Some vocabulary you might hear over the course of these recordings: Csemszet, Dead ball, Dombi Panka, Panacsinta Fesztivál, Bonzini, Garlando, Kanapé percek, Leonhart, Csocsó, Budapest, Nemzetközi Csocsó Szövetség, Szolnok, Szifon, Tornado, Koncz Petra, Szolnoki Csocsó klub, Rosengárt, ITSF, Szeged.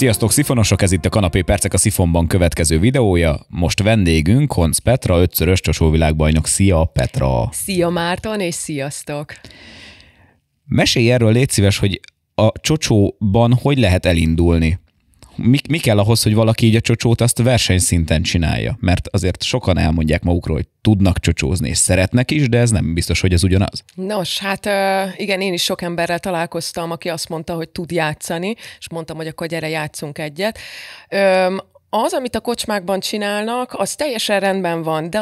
Sziasztok, szifonosok! Ez itt a Kanapé Percek, a Szifonban következő videója. Most vendégünk Koncz Petra, ötszörös csocsóvilágbajnok. Szia, Petra! Szia, Márton, és sziasztok! Mesélj erről, légy szíves, hogy a csocsóban hogy lehet elindulni? Mi kell ahhoz, hogy valaki így a csocsót azt versenyszinten csinálja? Mert azért sokan elmondják magukról, hogy tudnak csocsózni, és szeretnek is, de ez nem biztos, hogy ez ugyanaz. Nos, hát igen, én is sok emberrel találkoztam, aki azt mondta, hogy tud játszani, és mondtam, hogy akkor gyere, játszunk egyet. Az, amit a kocsmákban csinálnak, az teljesen rendben van, de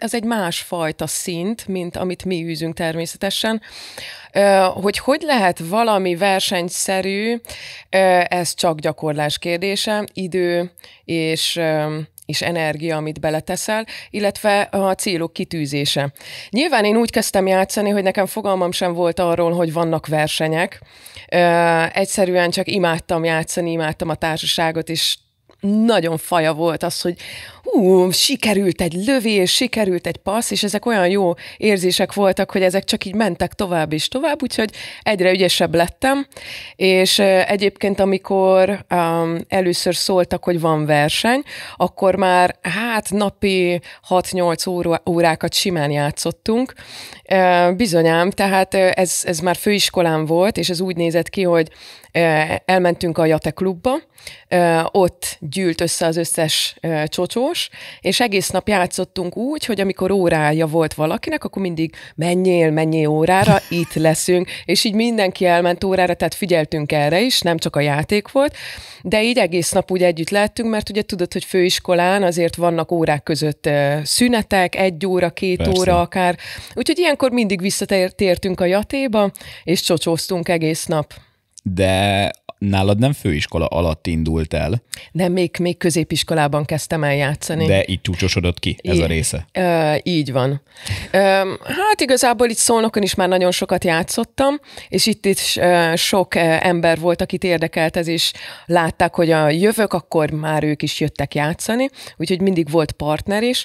az egy másfajta szint, mint amit mi űzünk természetesen. Hogy lehet valami versenyszerű, ez csak gyakorlás kérdése, idő és energia, amit beleteszel, illetve a célok kitűzése. Nyilván én úgy kezdtem játszani, hogy nekem fogalmam sem volt arról, hogy vannak versenyek. Egyszerűen csak imádtam játszani, imádtam a társaságot, és nagyon faja volt az, hogy sikerült egy lövés, sikerült egy passz, és ezek olyan jó érzések voltak, hogy ezek csak így mentek tovább és tovább, úgyhogy egyre ügyesebb lettem, és egyébként amikor először szóltak, hogy van verseny, akkor már napi 6-8 órákat simán játszottunk. Bizonyám, tehát ez már főiskolán volt, és ez úgy nézett ki, hogy elmentünk a Jate klubba, ott gyűlt össze az összes csocsós, és egész nap játszottunk úgy, hogy amikor órája volt valakinek, akkor mindig menjél órára, itt leszünk, és így mindenki elment órára, tehát figyeltünk erre is, nem csak a játék volt, de így egész nap úgy együtt lettünk, mert ugye tudod, hogy főiskolán azért vannak órák között szünetek, 1 óra, 2 Persze. óra akár, úgyhogy ilyenkor mindig visszatértünk a Jatéba, és csocsóztunk egész nap. De nálad nem főiskola alatt indult el? Nem, még középiskolában kezdtem el játszani. De így csúcsosodott ki ez a része? Így van. Hát igazából itt Szolnokon is már nagyon sokat játszottam, és itt is sok ember volt, akit érdekelt ez, és látták, hogy a jövök, akkor már ők is jöttek játszani, úgyhogy mindig volt partner is.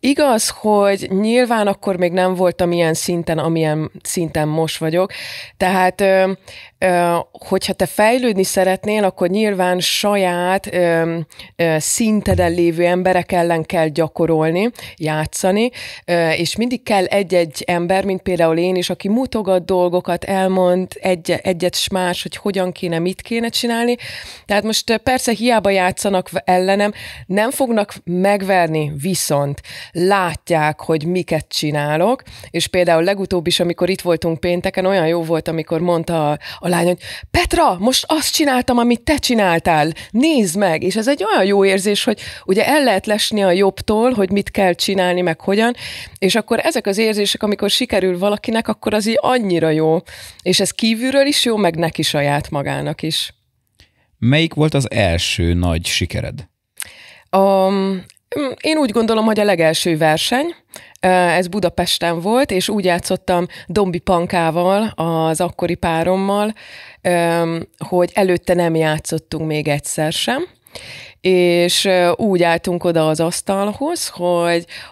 Igaz, hogy nyilván akkor még nem voltam ilyen szinten, amilyen szinten most vagyok, tehát hogyha te fejlődni szeretnél, akkor nyilván saját szinteden lévő emberek ellen kell gyakorolni, játszani, és mindig kell egy-egy ember, mint például én is, aki mutogat dolgokat, elmond egyet s más, hogy hogyan kéne, mit kéne csinálni. Tehát most persze hiába játszanak ellenem, nem fognak megverni, viszont látják, hogy miket csinálok, és például legutóbb is, amikor itt voltunk pénteken, olyan jó volt, amikor mondta a lány, hogy Petra, most azt csináltam, amit te csináltál, nézd meg! És ez egy olyan jó érzés, hogy ugye el lehet lesni a jobbtól, hogy mit kell csinálni, meg hogyan, és akkor ezek az érzések, amikor sikerül valakinek, akkor az így annyira jó. És ez kívülről is jó, meg neki saját magának is. Melyik volt az első nagy sikered? Én úgy gondolom, hogy a legelső verseny, ez Budapesten volt, és úgy játszottam Dombi Pankával, az akkori párommal, hogy előtte nem játszottunk még egyszer sem, és úgy álltunk oda az asztalhoz,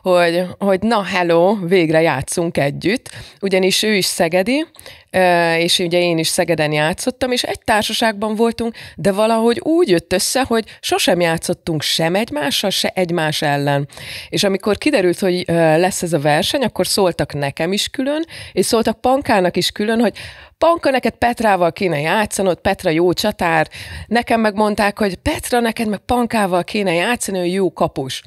hogy na, hello, végre játszunk együtt, ugyanis ő is szegedi, és ugye én is Szegeden játszottam, és egy társaságban voltunk, de valahogy úgy jött össze, hogy sosem játszottunk sem egymással, se egymás ellen. És amikor kiderült, hogy lesz ez a verseny, akkor szóltak nekem is külön, és szóltak Pankának is külön, hogy Panka, neked Petrával kéne játszanod, Petra jó csatár. Nekem megmondták, hogy Petra, neked meg Pankával kéne játszani, hogy jó kapus.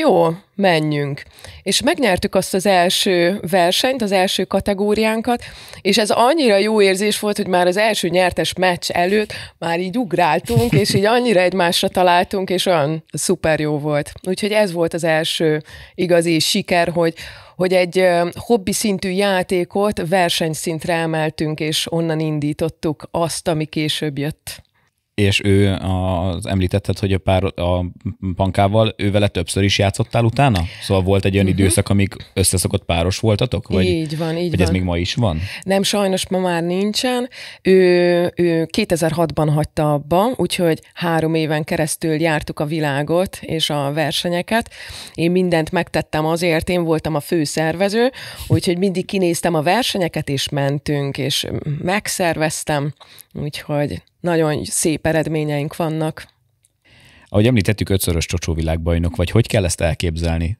Jó, menjünk. És megnyertük azt az első versenyt, az első kategóriánkat, és ez annyira jó érzés volt, hogy már az első nyertes meccs előtt már így ugráltunk, és így annyira egymásra találtunk, és olyan szuper jó volt. Úgyhogy ez volt az első igazi siker, hogy egy hobbi szintű játékot versenyszintre emeltünk, és onnan indítottuk azt, ami később jött. És említetted, hogy a Pankával, ővele többször is játszottál utána? Szóval volt egy olyan időszak, amíg összeszokott páros voltatok? Vagy, így van, így vagy van. Ez még ma is van? Nem, sajnos ma már nincsen. Ő 2006-ban hagyta abba, úgyhogy 3 éven keresztül jártuk a világot és a versenyeket. Én mindent megtettem azért, én voltam a főszervező, úgyhogy mindig kinéztem a versenyeket, és mentünk, és megszerveztem, úgyhogy... nagyon szép eredményeink vannak. Ahogy említettük, 5-szörös csocsóvilágbajnok vagy. Hogy kell ezt elképzelni?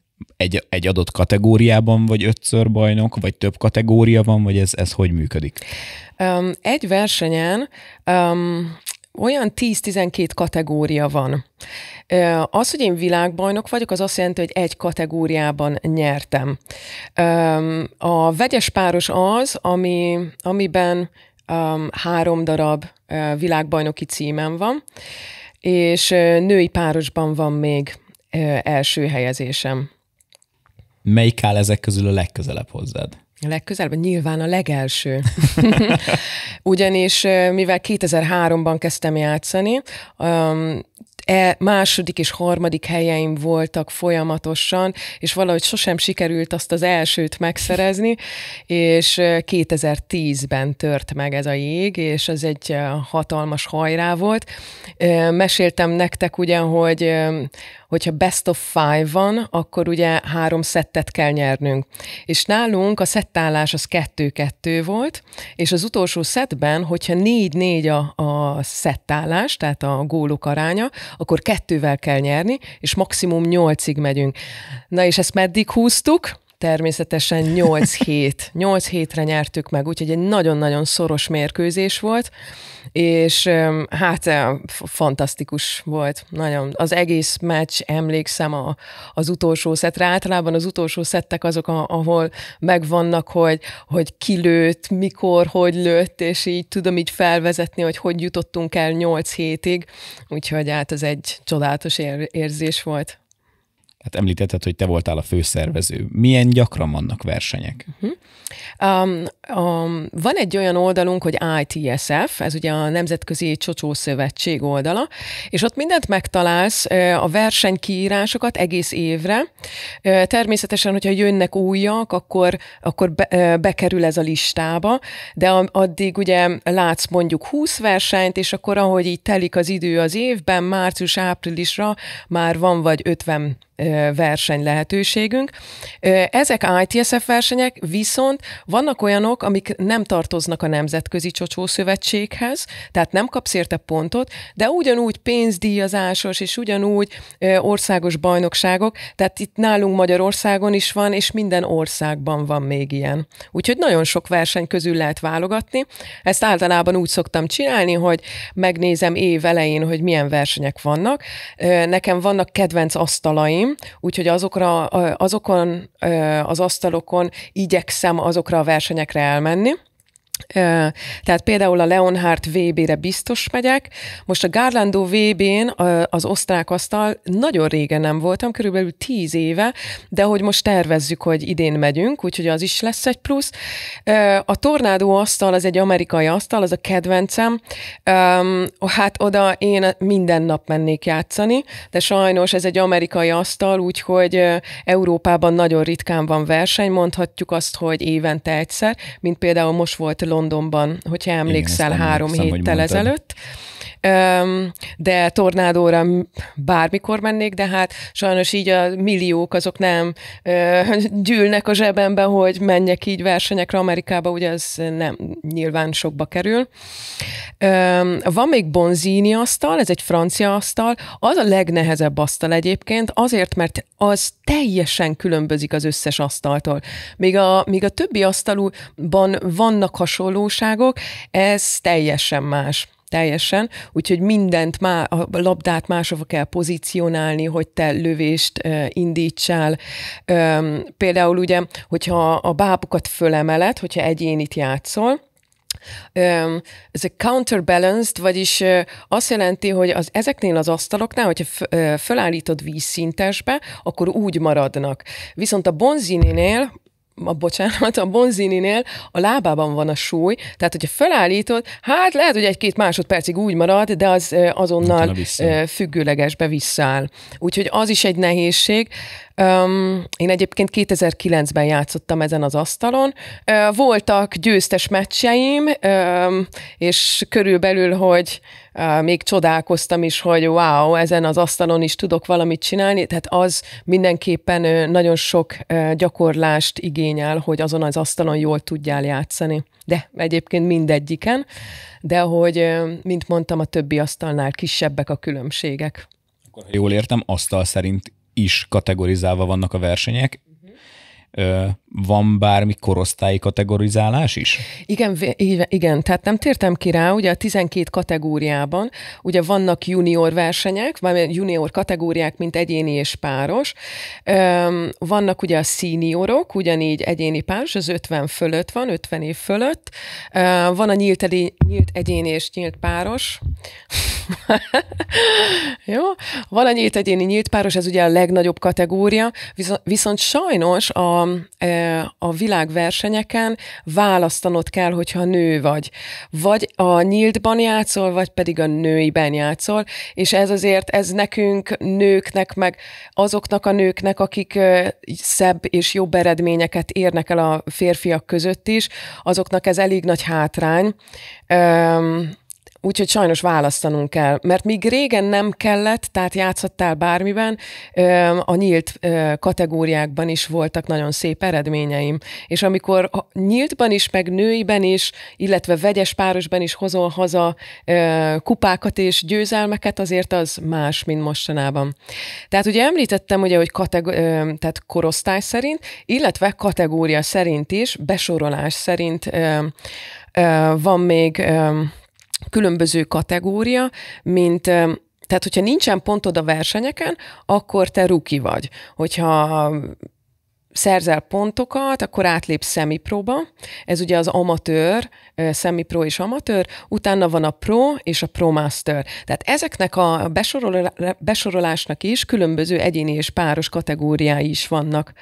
Egy adott kategóriában vagy 5-ször bajnok, vagy több kategória van, vagy ez hogy működik? Egy versenyen olyan 10-12 kategória van. Az, hogy én világbajnok vagyok, az azt jelenti, hogy egy kategóriában nyertem. A vegyes páros az, amiben 3 darab világbajnoki címem van, és női párosban van még első helyezésem. Melyik áll ezek közül a legközelebb hozzád? A legközelebb? Nyilván a legelső. Ugyanis, mivel 2003-ban kezdtem játszani, második és harmadik helyeim voltak folyamatosan, és valahogy sosem sikerült azt az elsőt megszerezni, és 2010-ben tört meg ez a jég, és ez egy hatalmas hajrá volt. Meséltem nektek ugyan, hogyha best of 5 van, akkor ugye 3 szettet kell nyernünk. És nálunk a szettálás az 2-2 volt, és az utolsó szettben, hogyha 4-4 a szettálás, tehát a gólok aránya, akkor 2-vel kell nyerni, és maximum 8-ig megyünk. Na és ezt meddig húztuk? Természetesen 8-7. 8-7-re nyertük meg, úgyhogy egy nagyon-nagyon szoros mérkőzés volt, és hát fantasztikus volt. Nagyon. Az egész meccs, emlékszem az utolsó szettre. Általában az utolsó szettek azok, ahol megvannak, hogy ki lőtt, mikor, hogy lőtt, és így tudom így felvezetni, hogy jutottunk el 8-7-ig. Úgyhogy hát ez egy csodálatos érzés volt. Hát említetted, hogy te voltál a főszervező. Milyen gyakran vannak versenyek? Van egy olyan oldalunk, hogy ITSF, ez ugye a Nemzetközi Csocsó Szövetség oldala, és ott mindent megtalálsz, a versenykiírásokat egész évre. Természetesen, hogyha jönnek újak, akkor bekerül ez a listába, de addig ugye látsz mondjuk 20 versenyt, és akkor ahogy így telik az idő az évben, március-áprilisra már van vagy 50 verseny lehetőségünk. Ezek ITSF versenyek, viszont vannak olyanok, amik nem tartoznak a Nemzetközi Csocsó Szövetséghez, tehát nem kapsz érte pontot, de ugyanúgy pénzdíjazásos, és ugyanúgy országos bajnokságok, tehát itt nálunk Magyarországon is van, és minden országban van még ilyen. Úgyhogy nagyon sok verseny közül lehet válogatni. Ezt általában úgy szoktam csinálni, hogy megnézem év elején, hogy milyen versenyek vannak. Nekem vannak kedvenc asztalaim, úgyhogy azokon az asztalokon igyekszem azokra a versenyekre elmenni. Tehát például a Leonhart VB-re biztos megyek. Most a Garlando VB-n az osztrák asztal nagyon régen nem voltam, körülbelül 10 éve, de hogy most tervezzük, hogy idén megyünk, úgyhogy az is lesz egy plusz. A Tornado asztal az egy amerikai asztal, az a kedvencem. Hát oda én minden nap mennék játszani, de sajnos ez egy amerikai asztal, úgyhogy Európában nagyon ritkán van verseny, mondhatjuk azt, hogy évente egyszer, mint például most volt Londonban, hogyha emlékszel, igen, 3 héttel ezelőtt. De Tornádóra bármikor mennék, de hát sajnos így a milliók azok nem gyűlnek a zsebembe, hogy menjek így versenyekre Amerikába, ugye ez nem nyilván sokba kerül. Van még Bonzini asztal, ez egy francia asztal, az a legnehezebb asztal egyébként, azért, mert az teljesen különbözik az összes asztaltól. Míg a többi asztalúban vannak hasonlóságok, ez teljesen más. Teljesen, úgyhogy mindent, a labdát máshova kell pozícionálni, hogy te lövést indítsál. Például ugye, hogyha a bábukat fölemeled, hogyha egyénit játszol, ez a counterbalanced, vagyis azt jelenti, hogy ezeknél az asztaloknál, hogyha fölállítod vízszintesbe, akkor úgy maradnak. Viszont a Bonzininél a lábában van a súly, tehát hogyha felállítod, hát lehet, hogy 1-2 másodpercig úgy marad, de az azonnal függőlegesbe visszáll. Úgyhogy az is egy nehézség. Én egyébként 2009-ben játszottam ezen az asztalon. Voltak győztes meccseim, és körülbelül, hogy még csodálkoztam is, hogy wow, ezen az asztalon is tudok valamit csinálni, tehát az mindenképpen nagyon sok gyakorlást igényel, hogy azon az asztalon jól tudjál játszani. De egyébként mindegyiken, de hogy, mint mondtam, a többi asztalnál kisebbek a különbségek. Akkor, ha jól értem, asztal szerint is kategorizálva vannak a versenyek. Van bármi korosztályi kategorizálás is? Igen, tehát nem tértem ki rá, ugye a 12 kategóriában, ugye vannak junior versenyek, junior kategóriák, mint egyéni és páros, vannak ugye a színiorok, ugyanígy egyéni páros, az 50 fölött van, 50 év fölött, van a nyílt egyéni és nyílt páros, jó, van a nyílt egyéni, nyílt páros, ez ugye a legnagyobb kategória, viszont sajnos a világversenyeken választanod kell, hogyha nő vagy. Vagy a nyíltban játszol, vagy pedig a nőiben játszol, és ez azért, ez nekünk nőknek, meg azoknak a nőknek, akik szebb és jobb eredményeket érnek el a férfiak között is, azoknak ez elég nagy hátrány. Úgyhogy sajnos választanunk kell, mert míg régen nem kellett, tehát játszhattál bármiben, a nyílt kategóriákban is voltak nagyon szép eredményeim. És amikor nyíltban is, meg nőiben is, illetve vegyes párosban is hozol haza kupákat és győzelmeket, azért az más, mint mostanában. Tehát ugye említettem, ugye, hogy tehát korosztály szerint, illetve kategória szerint is, besorolás szerint van még különböző kategória, mint tehát, hogyha nincsen pontod a versenyeken, akkor te rookie vagy. Hogyha szerzel pontokat, akkor átlépsz szemipróba. Ez ugye az amatőr, szemipro és amatőr, utána van a pro és a pro master. Tehát ezeknek a besorolásnak is különböző egyéni és páros kategóriái is vannak.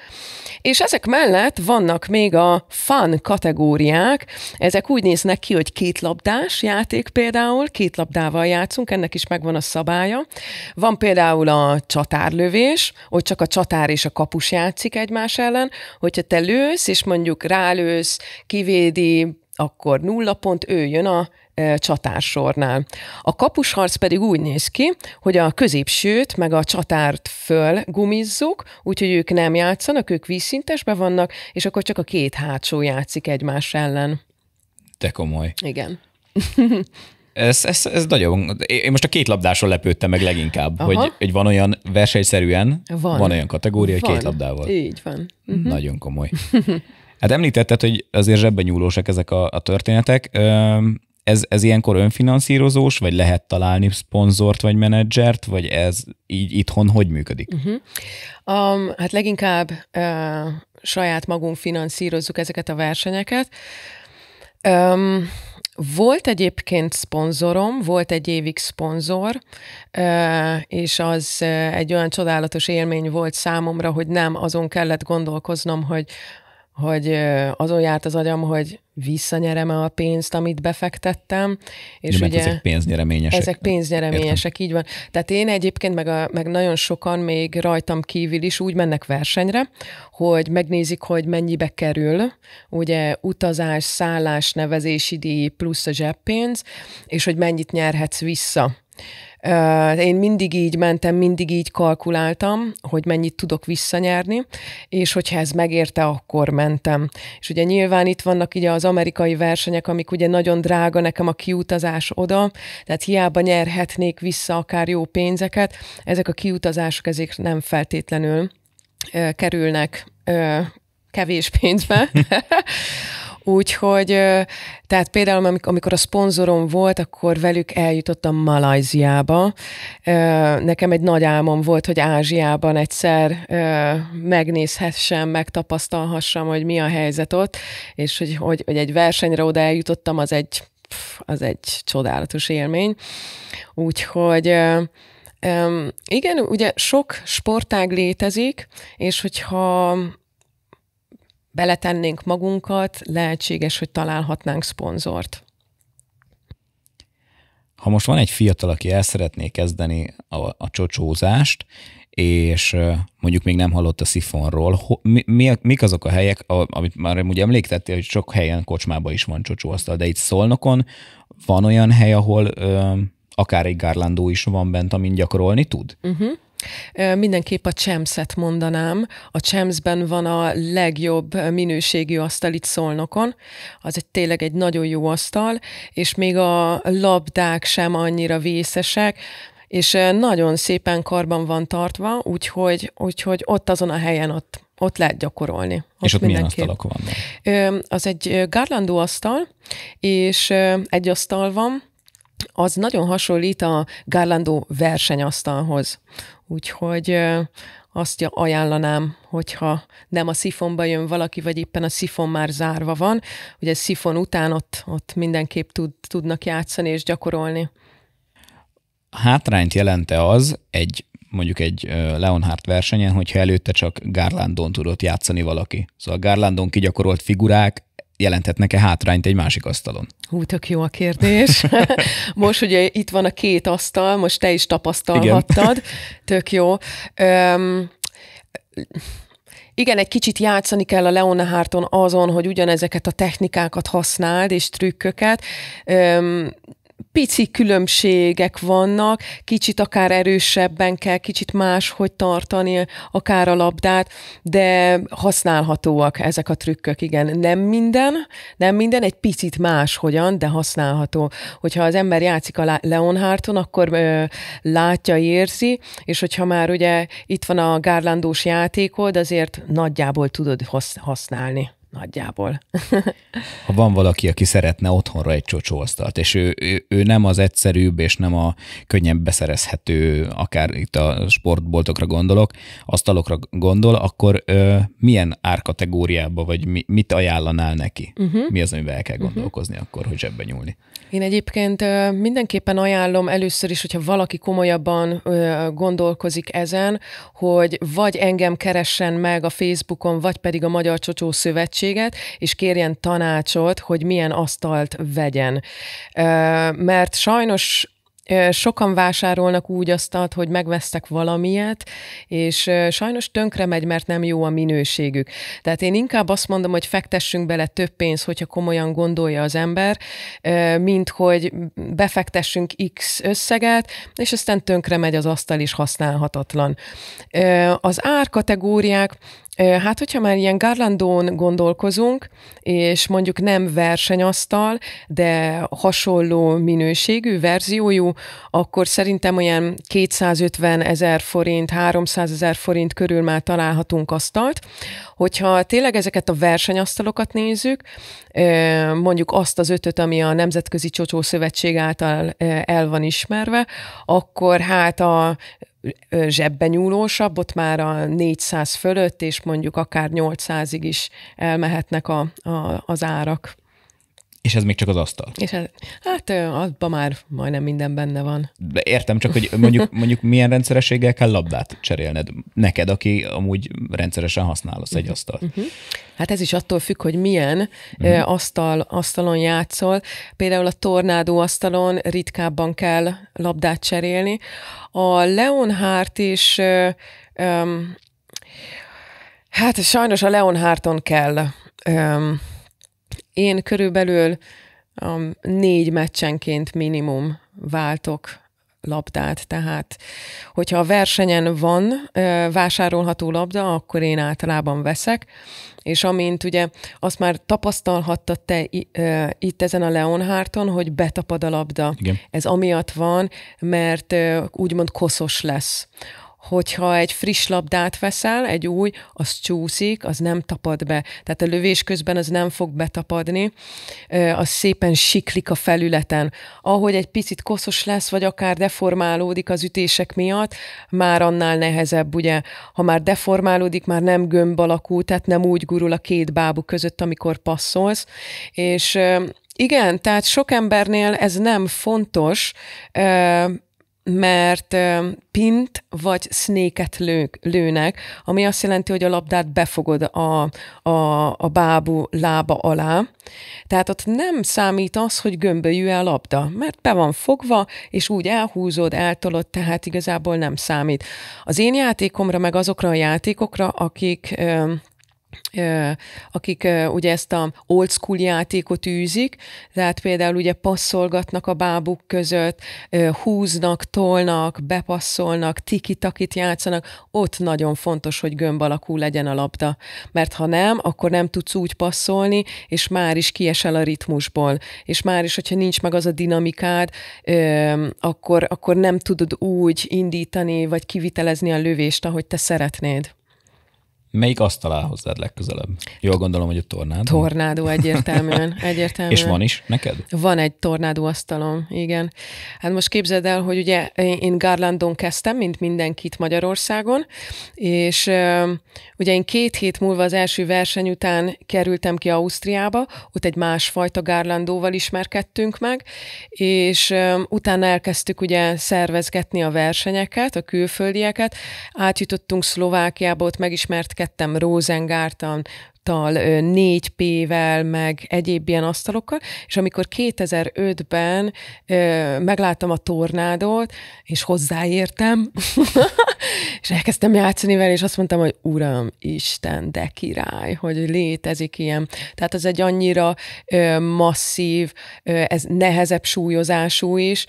És ezek mellett vannak még a fun kategóriák. Ezek úgy néznek ki, hogy kétlabdás játék például, két labdával játszunk, ennek is megvan a szabálya. Van például a csatárlövés, hogy csak a csatár és a kapus játszik egymás ellen, hogyha te lősz, és mondjuk rálősz, kivédi, akkor 0 pont, ő jön a csatársornál. A kapusharc pedig úgy néz ki, hogy a középsőt meg a csatárt fölgumizzuk, úgyhogy ők nem játszanak, ők vízszintesben vannak, és akkor csak a két hátsó játszik egymás ellen. De komoly. Igen. Ez nagyon... Én most a kétlabdásról lepődtem meg leginkább, hogy van olyan versenyszerűen, van olyan kategória, hogy kétlabdával. Így van. Nagyon komoly. Hát említetted, hogy azért zsebben nyúlósak ezek a történetek. Ez ilyenkor önfinanszírozós, vagy lehet találni szponzort, vagy menedzsert, vagy ez így itthon hogy működik? Hát leginkább saját magunk finanszírozzuk ezeket a versenyeket. Volt egyébként szponzorom, volt egy évig szponzor, és az egy olyan csodálatos élmény volt számomra, hogy nem azon kellett gondolkoznom, hogy azon járt az agyam, hogy visszanyerem-e a pénzt, amit befektettem. És ugye, ezek pénznyereményesek. Ezek pénznyereményesek, így van. Tehát én egyébként, meg nagyon sokan még rajtam kívül is úgy mennek versenyre, hogy megnézik, hogy mennyibe kerül, ugye utazás, szállás, nevezési díj, plusz a zseppénz, és hogy mennyit nyerhetsz vissza. Én mindig így mentem, mindig így kalkuláltam, hogy mennyit tudok visszanyerni, és hogyha ez megérte, akkor mentem. És ugye nyilván itt vannak ugye az amerikai versenyek, amik ugye nagyon drága nekem a kiutazás oda, tehát hiába nyerhetnék vissza akár jó pénzeket, ezek a kiutazások ezek nem feltétlenül kerülnek kevés pénzbe. Úgyhogy, tehát például amikor a szponzorom volt, akkor velük eljutottam Malajziába. Nekem egy nagy álmom volt, hogy Ázsiában egyszer megnézhessem, megtapasztalhassam, hogy mi a helyzet ott, és hogy egy versenyre oda eljutottam, az egy csodálatos élmény. Úgyhogy... igen, ugye sok sportág létezik, és hogyha... beletennénk magunkat, lehetséges, hogy találhatnánk szponzort. Ha most van egy fiatal, aki el szeretné kezdeni a csocsózást, és mondjuk még nem hallott a Szifonról. Mik azok a helyek, amit már ugye említettél, hogy sok helyen kocsmában is van csocsóasztal, de itt Szolnokon van olyan hely, ahol akár egy Garlandó is van bent, amin gyakorolni tud? Mindenképp a Csemszet mondanám. A Csemszben van a legjobb minőségű asztal itt Szolnokon. Az tényleg egy nagyon jó asztal, és még a labdák sem annyira vészesek, és nagyon szépen karban van tartva, úgyhogy ott azon a helyen ott lehet gyakorolni. És ott milyen asztalok vannak? Az egy Garlandó asztal, és egy asztal van, az nagyon hasonlít a Garlandó versenyasztalhoz. Úgyhogy azt ajánlanám, hogyha nem a Szifonba jön valaki, vagy éppen a Szifon már zárva van, ugye a Szifon után ott mindenképp tudnak játszani és gyakorolni. Hátrányt jelente az mondjuk egy Leonhart versenyen, hogyha előtte csak Garlandon tudott játszani valaki. Szóval Garlandon kigyakorolt figurák jelenthetnek-e hátrányt egy másik asztalon? Hú, tök jó a kérdés. Most ugye itt van a két asztal, most te is tapasztalhattad. Tök jó. Igen, egy kicsit játszani kell a Leonharton azon, hogy ugyanezeket a technikákat használd és trükköket. Pici különbségek vannak, kicsit akár erősebben kell, kicsit máshogy tartani akár a labdát, de használhatóak ezek a trükkök, igen. Nem minden, egy picit máshogyan, de használható. Hogyha az ember játszik a Leonharton, akkor látja, érzi, és hogyha már ugye itt van a Garlandós játékod, azért nagyjából tudod használni. Nagyjából. Ha van valaki, aki szeretne otthonra egy csocsóasztalt, és ő nem az egyszerűbb, és nem a könnyebb beszerezhető, akár itt a sportboltokra gondolok, asztalokra gondol, akkor milyen árkategóriába, vagy mit ajánlanál neki? Mi az, amivel el kell gondolkozni akkor, hogy zsebbe nyúlni? Én egyébként mindenképpen ajánlom először is, hogyha valaki komolyabban gondolkozik ezen, hogy vagy engem keressen meg a Facebookon, vagy pedig a Magyar Csocsó Szövetség, és kérjen tanácsot, hogy milyen asztalt vegyen. Mert sajnos sokan vásárolnak úgy asztalt, hogy megvesztek valamilyet, és sajnos tönkre megy, mert nem jó a minőségük. Tehát én inkább azt mondom, hogy fektessünk bele több pénzt, hogyha komolyan gondolja az ember, mint hogy befektessünk X összeget, és aztán tönkre megy az asztal is, használhatatlan. Az árkategóriák, hát, hogyha már ilyen Garlandón gondolkozunk, és mondjuk nem versenyasztal, de hasonló minőségű, verziójú, akkor szerintem olyan 250 000 forint, 300 000 forint körül már találhatunk asztalt. Hogyha tényleg ezeket a versenyasztalokat nézzük, mondjuk azt az 5-öt, ami a Nemzetközi Csocsó Szövetség által el van ismerve, akkor hát a zsebben nyúlósabb, ott már a 400 fölött, és mondjuk akár 800-ig is elmehetnek az árak. És ez még csak az asztal? És hát abban már majdnem minden benne van. De értem, csak hogy mondjuk milyen rendszerességgel kell labdát cserélned neked, aki amúgy rendszeresen használsz egy asztalt. Hát ez is attól függ, hogy milyen asztalon játszol. Például a Tornado asztalon ritkábban kell labdát cserélni. A Leonhart is... hát sajnos a Leonharton kell... Én körülbelül 4 meccsenként minimum váltok labdát, tehát hogyha a versenyen van vásárolható labda, akkor én általában veszek, és amint ugye azt már tapasztalhattad te itt ezen a Leonharton, hogy betapad a labda. Igen. Ez amiatt van, mert úgymond koszos lesz. Hogyha egy friss labdát veszel, egy új, az csúszik, az nem tapad be. Tehát a lövés közben az nem fog betapadni, az szépen siklik a felületen. Ahogy egy picit koszos lesz, vagy akár deformálódik az ütések miatt, már annál nehezebb, ugye. Ha már deformálódik, már nem gömb alakú, tehát nem úgy gurul a két bábuk között, amikor passzolsz, és igen, tehát sok embernél ez nem fontos, mert pint vagy sznéket lőnek, ami azt jelenti, hogy a labdát befogod a bábú lába alá. Tehát ott nem számít az, hogy gömbölyű a labda, mert be van fogva, és úgy elhúzod, eltolod, tehát igazából nem számít. Az én játékomra, meg azokra a játékokra, akik ugye ezt a old school játékot űzik, tehát például ugye passzolgatnak a bábuk között, húznak, tolnak, bepasszolnak, tiki-takit játszanak, ott nagyon fontos, hogy gömb alakú legyen a labda, mert ha nem, akkor nem tudsz úgy passzolni, és már is kiesel a ritmusból, és már is, hogyha nincs meg az a dinamikád, akkor nem tudod úgy indítani, vagy kivitelezni a lövést, ahogy te szeretnéd. Melyik azt talál hozzád legközelebb? Jól gondolom, hogy a Tornádó. Tornádó egyértelműen. És van is neked? Van egy Tornádó asztalom, igen. Hát most képzeld el, hogy ugye én Garlandon kezdtem, mint mindenkit Magyarországon, és ugye én 2 hét múlva az első verseny után kerültem ki Ausztriába, ott egy másfajta Garlandóval ismerkedtünk meg, és utána elkezdtük ugye szervezgetni a versenyeket, a külföldieket, átjutottunk Szlovákiába, ott megismertkedtünk Rosengártal, 4P-vel, meg egyéb ilyen asztalokkal, és amikor 2005-ben megláttam a Tornádót, és hozzáértem, és elkezdtem játszani vele, és azt mondtam, hogy Uram, Isten, de király, hogy létezik ilyen. Tehát ez egy annyira masszív, ez nehezebb súlyozású is,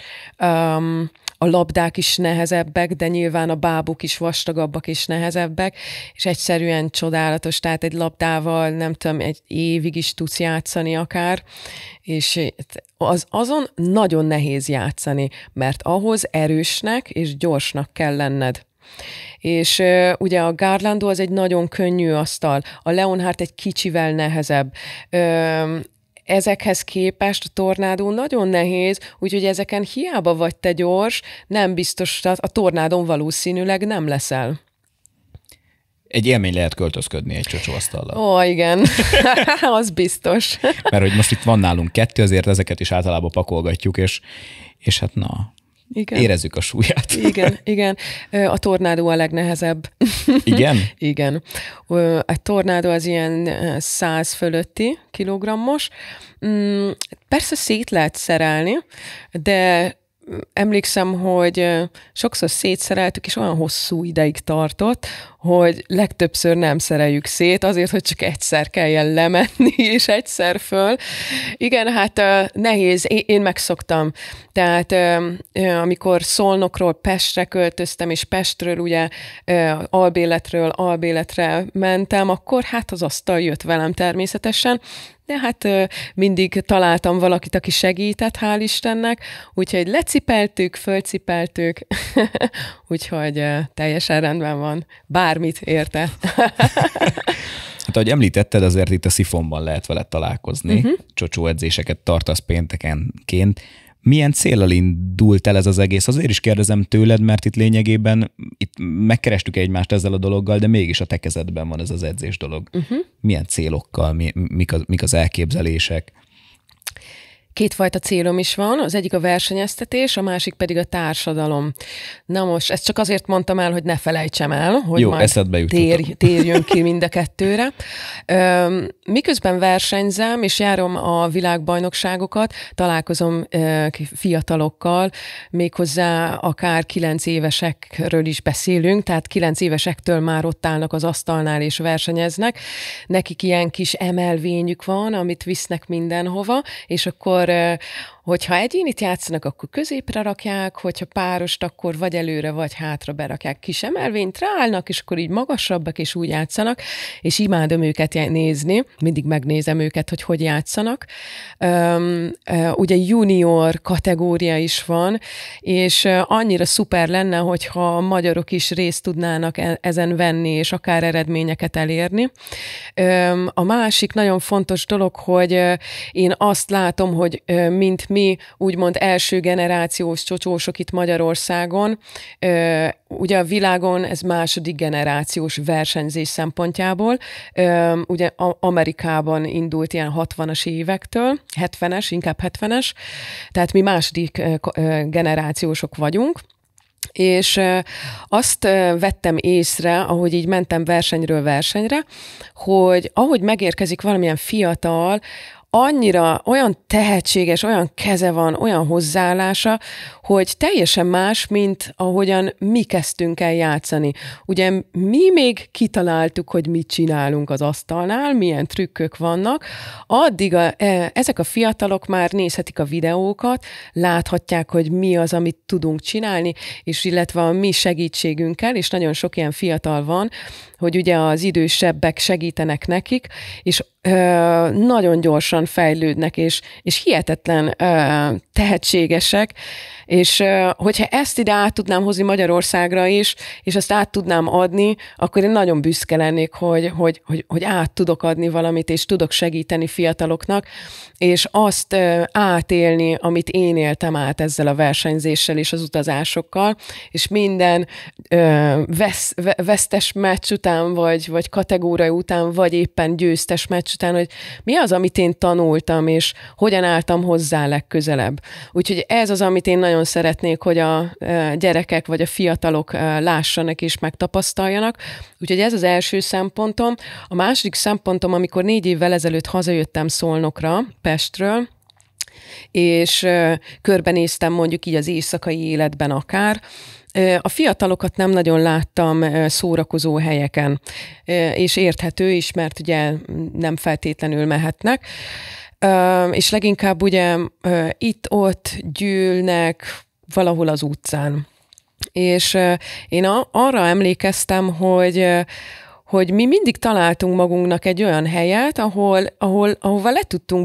a labdák is nehezebbek, de nyilván a bábuk is vastagabbak és nehezebbek, és egyszerűen csodálatos, tehát egy labdával, nem tudom, egy évig is tudsz játszani akár, és azon nagyon nehéz játszani, mert ahhoz erősnek és gyorsnak kell lenned. És ugye a Garlando az egy nagyon könnyű asztal, a Leonhart egy kicsivel nehezebb. Ezekhez képest a Tornádó nagyon nehéz, úgyhogy ezeken hiába vagy te gyors, nem biztos, a Tornádon valószínűleg nem leszel. Egy élmény lehet költözködni egy csocsóasztallal. Ó, igen, az biztos. Mert hogy most itt van nálunk 2, azért ezeket is általában pakolgatjuk, és hát na... Igen. Érezzük a súlyát. Igen, igen. A Tornádó a legnehezebb. Igen? Igen. A Tornádó az ilyen 100 fölötti kilogrammos. Persze szét lehet szerelni, de emlékszem, hogy sokszor szétszereltük, és olyan hosszú ideig tartott, hogy legtöbbször nem szereljük szét, azért, hogy csak egyszer kelljen lemenni, és egyszer föl. Igen, hát nehéz, én megszoktam. Tehát amikor Szolnokról Pestre költöztem, és Pestről ugye albéletről albéletre mentem, akkor hát az asztal jött velem természetesen, de hát mindig találtam valakit, aki segített, hál' Istennek, úgyhogy lecipeltük, fölcipeltük, úgyhogy teljesen rendben van. Bármit érte. Hát ahogy említetted, azért itt a Szifonban lehet veled találkozni. Csocsóedzéseket tartasz péntekenként. Milyen céllal indult el ez az egész? Azért is kérdezem tőled, mert itt lényegében itt megkerestük egymást ezzel a dologgal, de mégis a te kezedben van ez az edzés dolog. Milyen célokkal, mik az elképzelések? Kétfajta célom is van, az egyik a versenyeztetés, a másik pedig a társadalom. Na most, ezt csak azért mondtam el, hogy ne felejtsem el, hogy jó, majd térjön ki mind a kettőre. Miközben versenyzem, és járom a világbajnokságokat, találkozom fiatalokkal, méghozzá akár 9 évesekről is beszélünk, tehát 9 évesektől már ott állnak az asztalnál és versenyeznek. Nekik ilyen kis emelvényük van, amit visznek mindenhova, és akkor hogyha egyénit játszanak, akkor középre rakják, hogyha párost, akkor vagy előre, vagy hátra berakják. Kis emelvényt ráállnak, és akkor így magasabbak, és úgy játszanak, és imádom őket nézni, mindig megnézem őket, hogy hogy játszanak. Ugye junior kategória is van, és annyira szuper lenne, hogyha a magyarok is részt tudnának ezen venni, és akár eredményeket elérni. A másik nagyon fontos dolog, hogy én azt látom, hogy mint mi úgymond első generációs csocsósok itt Magyarországon, ugye a világon ez második generációs versenyzés szempontjából, ugye Amerikában indult ilyen 60-as évektől, 70-es, inkább 70-es, tehát mi második generációsok vagyunk, És azt vettem észre, ahogy így mentem versenyről versenyre, hogy ahogy megérkezik valamilyen fiatal, annyira olyan tehetséges, olyan keze van, olyan hozzáállása, hogy teljesen más, mint ahogyan mi kezdtünk el játszani. Ugye mi még kitaláltuk, hogy mit csinálunk az asztalnál, milyen trükkök vannak, addig ezek a fiatalok már nézhetik a videókat, láthatják, hogy mi az, amit tudunk csinálni, és illetve a mi segítségünkkel, és nagyon sok ilyen fiatal van, hogy ugye az idősebbek segítenek nekik, és nagyon gyorsan fejlődnek, és hihetetlen tehetségesek, és hogyha ezt ide át tudnám hozni Magyarországra is, és ezt át tudnám adni, akkor én nagyon büszke lennék, hogy át tudok adni valamit, és tudok segíteni fiataloknak, és azt átélni, amit én éltem át ezzel a versenyzéssel és az utazásokkal, és minden vesztes meccs után, vagy kategória után, vagy éppen győztes meccs után, hogy mi az, amit én tanultam, és hogyan álltam hozzá legközelebb. Úgyhogy ez az, amit én nagyon szeretnék, hogy a gyerekek vagy a fiatalok lássanak és megtapasztaljanak. Úgyhogy ez az első szempontom. A második szempontom, amikor 4 évvel ezelőtt hazajöttem Szolnokra, Pestről, és körbenéztem mondjuk így az éjszakai életben akár, a fiatalokat nem nagyon láttam szórakozó helyeken, és érthető is, mert ugye nem feltétlenül mehetnek, és leginkább ugye itt-ott gyűlnek valahol az utcán. És én arra emlékeztem, hogy mi mindig találtunk magunknak egy olyan helyet, ahova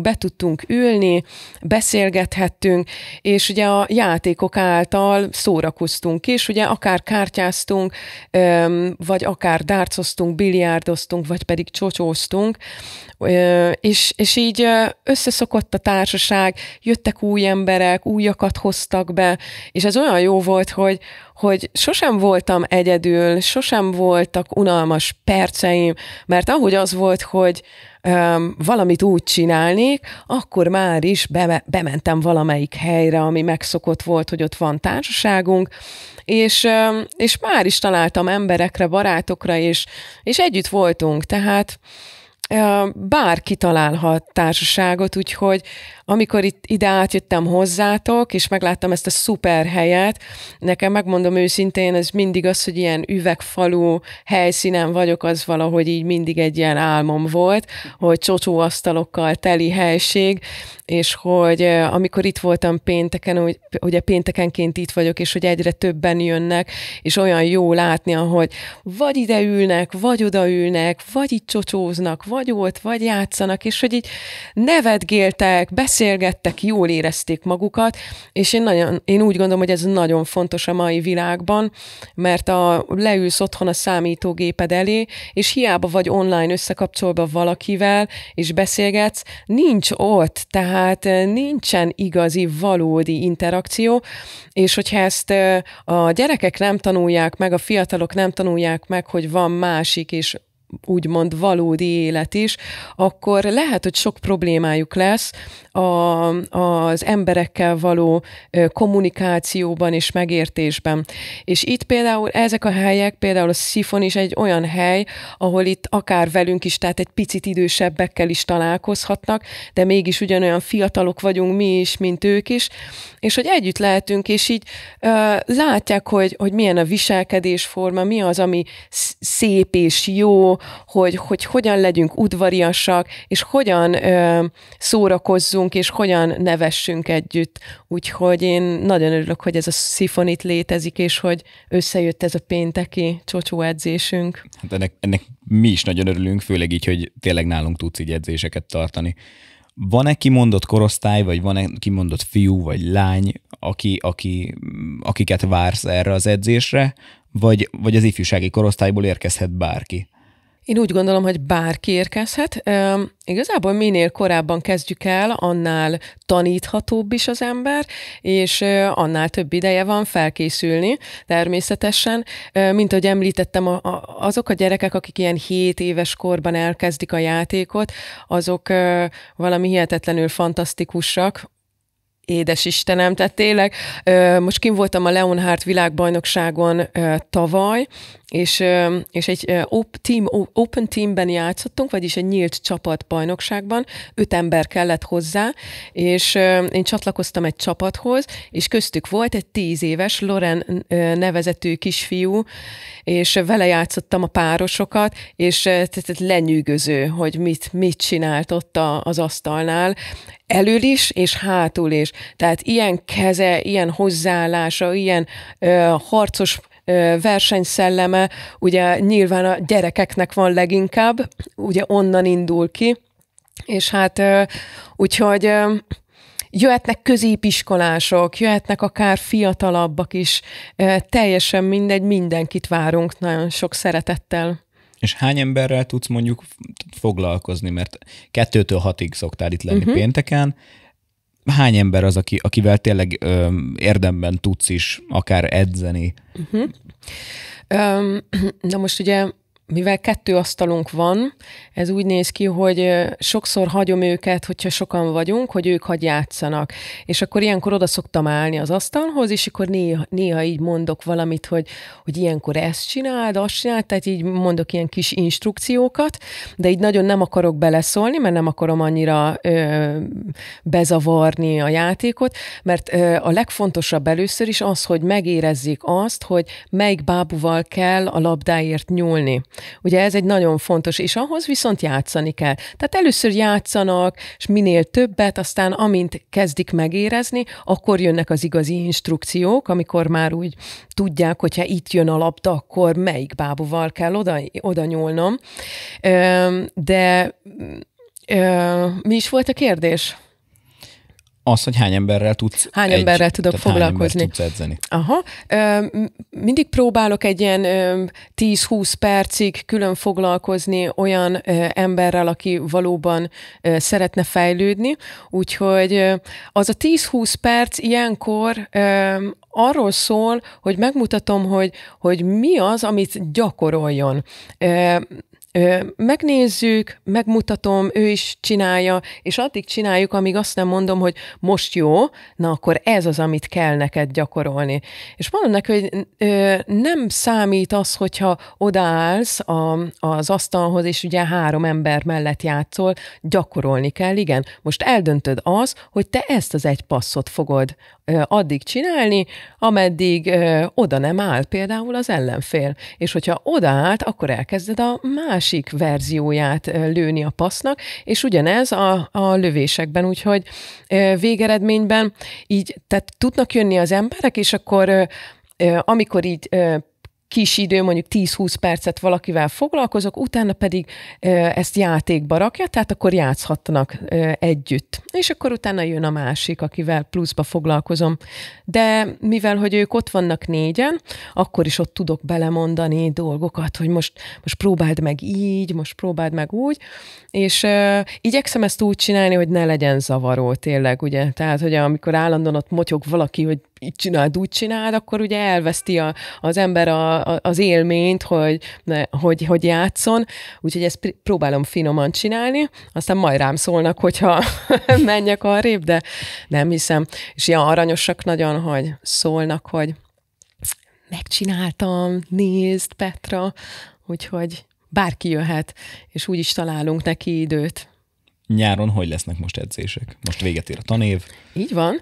be tudtunk ülni, beszélgethettünk, és ugye a játékok által szórakoztunk is, ugye akár kártyáztunk, vagy akár dárcoztunk, biliárdoztunk, vagy pedig csocsóztunk, és így összeszokott a társaság, jöttek új emberek, újakat hoztak be, és ez olyan jó volt, hogy sosem voltam egyedül, sosem voltak unalmas perceim, mert ahogy az volt, hogy valamit úgy csinálnék, akkor már is bementem valamelyik helyre, ami megszokott volt, hogy ott van társaságunk, és már is találtam emberekre, barátokra, és együtt voltunk, tehát bárki találhat társaságot, úgyhogy amikor ide átjöttem hozzátok, és megláttam ezt a szuper helyet, nekem megmondom őszintén, ez mindig az, hogy ilyen üvegfalú helyszínen vagyok, az valahogy így mindig egy ilyen álmom volt, hogy csocsóasztalokkal teli helység, és hogy amikor itt voltam pénteken, ugye péntekenként itt vagyok, és hogy egyre többen jönnek, és olyan jó látni, ahogy vagy ide ülnek, vagy oda ülnek, vagy itt csocsóznak, vagy ott, vagy játszanak, és hogy így nevetgéltek, beszélgettek, jól érezték magukat, és én úgy gondolom, hogy ez nagyon fontos a mai világban, mert leülsz otthon a számítógéped elé, és hiába vagy online összekapcsolva valakivel, és beszélgetsz, nincs ott, tehát nincsen igazi, valódi interakció, és hogyha ezt a gyerekek nem tanulják meg, a fiatalok nem tanulják meg, hogy van másik, és úgymond valódi élet is, akkor lehet, hogy sok problémájuk lesz az emberekkel való kommunikációban és megértésben. És itt például ezek a helyek, például a Szifon is egy olyan hely, ahol itt akár velünk is, tehát egy picit idősebbekkel is találkozhatnak, de mégis ugyanolyan fiatalok vagyunk mi is, mint ők is, és hogy együtt lehetünk, és így látják, hogy milyen a viselkedésforma, mi az, ami szép és jó, hogy hogyan legyünk udvariasak, és hogyan szórakozzunk, és hogyan nevessünk együtt. Úgyhogy én nagyon örülök, hogy ez a Szifon itt létezik, és hogy összejött ez a pénteki csocsóedzésünk. Hát ennek mi is nagyon örülünk, főleg így, hogy tényleg nálunk tudsz így edzéseket tartani. Van-e kimondott korosztály, vagy van-e kimondott fiú, vagy lány, akiket vársz erre az edzésre, vagy az ifjúsági korosztályból érkezhet bárki? Én úgy gondolom, hogy bárki érkezhet. Igazából minél korábban kezdjük el, annál taníthatóbb is az ember, és annál több ideje van felkészülni természetesen. Mint ahogy említettem, azok a gyerekek, akik ilyen 7 éves korban elkezdik a játékot, azok valami hihetetlenül fantasztikusak, Édes Istenem, tehát tényleg, most kint voltam a Leonhart világbajnokságon tavaly, és egy open teamben játszottunk, vagyis egy nyílt csapatbajnokságban, 5 ember kellett hozzá, és én csatlakoztam egy csapathoz, és köztük volt egy 10 éves Loren nevezetű kisfiú, és vele játszottam a párosokat, és tehát lenyűgöző, hogy mit csinált ott az asztalnál, elől is, és hátul is. Tehát ilyen keze, ilyen hozzáállása, ilyen harcos versenyszelleme, ugye nyilván a gyerekeknek van leginkább, ugye onnan indul ki, és hát úgyhogy jöhetnek középiskolások, jöhetnek akár fiatalabbak is, teljesen mindegy, mindenkit várunk nagyon sok szeretettel. És hány emberrel tudsz mondjuk foglalkozni, mert 2-től 6-ig szoktál itt lenni pénteken. Hány ember az, akivel tényleg érdemben tudsz is akár edzeni? Na most ugye, mivel 2 asztalunk van, ez úgy néz ki, hogy sokszor hagyom őket, hogyha sokan vagyunk, hogy ők hadd játszanak. És akkor ilyenkor oda szoktam állni az asztalhoz, és akkor néha így mondok valamit, hogy ilyenkor ezt csináld, azt csináld, tehát így mondok ilyen kis instrukciókat, de így nagyon nem akarok beleszólni, mert nem akarom annyira bezavarni a játékot, mert a legfontosabb először is az, hogy megérezzék azt, hogy melyik bábúval kell a labdáért nyúlni. Ugye ez egy nagyon fontos, és ahhoz viszont játszani kell. Tehát először játszanak, és minél többet, aztán amint kezdik megérezni, akkor jönnek az igazi instrukciók, amikor már úgy tudják, hogyha itt jön a labda, akkor melyik bábúval kell oda nyúlnom. De mi is volt a kérdés? Az, hogy hány emberrel tudsz foglalkozni. Hány embert tudsz edzeni? Aha. Mindig próbálok egy ilyen 10-20 percig külön foglalkozni olyan emberrel, aki valóban szeretne fejlődni. Úgyhogy az a 10-20 perc ilyenkor arról szól, hogy megmutatom, hogy mi az, amit gyakoroljon. Megnézzük, megmutatom, ő is csinálja, és addig csináljuk, amíg azt nem mondom, hogy most jó, na akkor ez az, amit kell neked gyakorolni. És mondom neki, hogy nem számít az, hogyha odaállsz az asztalhoz, és ugye 3 ember mellett játszol, gyakorolni kell, igen. Most eldöntöd az, hogy te ezt az egy passzot fogod addig csinálni, ameddig oda nem áll például az ellenfél. És hogyha odaállt, akkor elkezded a másik verzióját lőni a passznak, és ugyanez a lövésekben, úgyhogy végeredményben így, tehát tudnak jönni az emberek, és akkor amikor így kis idő, mondjuk 10-20 percet valakivel foglalkozok, utána pedig ezt játékba rakja, tehát akkor játszhatnak együtt. És akkor utána jön a másik, akivel pluszba foglalkozom. De mivel, hogy ők ott vannak 4-en, akkor is ott tudok belemondani dolgokat, hogy most próbáld meg így, most próbáld meg úgy, és igyekszem ezt úgy csinálni, hogy ne legyen zavaró tényleg, ugye? Tehát, hogy amikor állandóan ott motyog valaki, hogy így csináld, úgy csináld, akkor ugye elveszti az ember az élményt, hogy játszon, úgyhogy ezt próbálom finoman csinálni, aztán majd rám szólnak, hogyha menjek arrébb, de nem hiszem. És ilyen aranyosak nagyon, hogy szólnak, hogy megcsináltam, nézd, Petra, úgyhogy bárki jöhet, és úgy is találunk neki időt. Nyáron hogy lesznek most edzések? Most véget ér a tanév. Így van.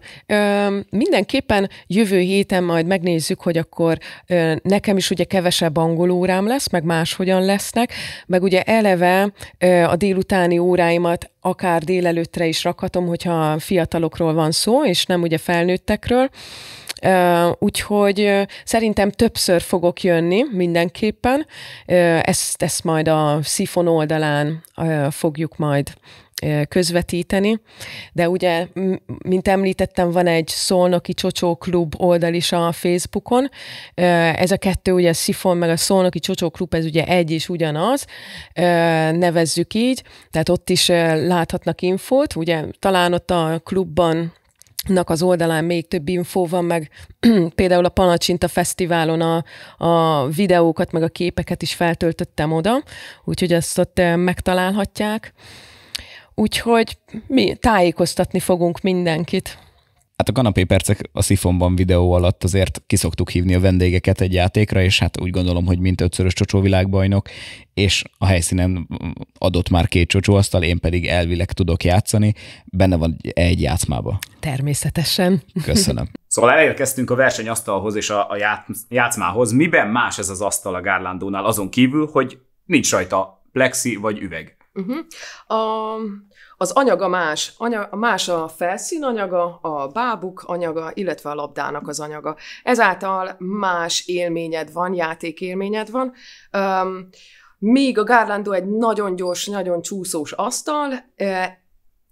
Mindenképpen jövő héten majd megnézzük, hogy akkor nekem is ugye kevesebb angol órám lesz, meg máshogyan lesznek, meg ugye eleve a délutáni óráimat akár délelőttre is rakhatom, hogyha fiatalokról van szó, és nem ugye felnőttekről. Úgyhogy szerintem többször fogok jönni mindenképpen. Ezt majd a Szifon oldalán fogjuk majd közvetíteni, de ugye, mint említettem, van egy Szolnoki Csocsó klub oldal is a Facebookon. Ez a 2, ugye a Szifon meg a Szolnoki Csocsó klub, ez ugye egy és ugyanaz, nevezzük így, tehát ott is láthatnak infót, ugye talán ott a klubban az oldalán még több infó van, meg például a Panacsinta Fesztiválon a videókat, meg a képeket is feltöltöttem oda, úgyhogy ezt ott megtalálhatják. Úgyhogy mi tájékoztatni fogunk mindenkit. Hát a kanapépercek a Szifonban videó alatt azért kiszoktuk hívni a vendégeket egy játékra, és hát úgy gondolom, hogy mint ötszörös csocsóvilágbajnok, és a helyszínen adott már 2 csocsóasztal, én pedig elvileg tudok játszani. Benne van egy játszmába. Természetesen. Köszönöm. Szóval elérkeztünk a versenyasztalhoz és a játszmához. Miben más ez az asztal a Garlandónál azon kívül, hogy nincs rajta plexi vagy üveg? Az anyaga más. Más a felszín anyaga, a bábuk anyaga, illetve a labdának az anyaga. Ezáltal más élményed van, játékélményed van. Még a Garlando egy nagyon gyors, nagyon csúszós asztal.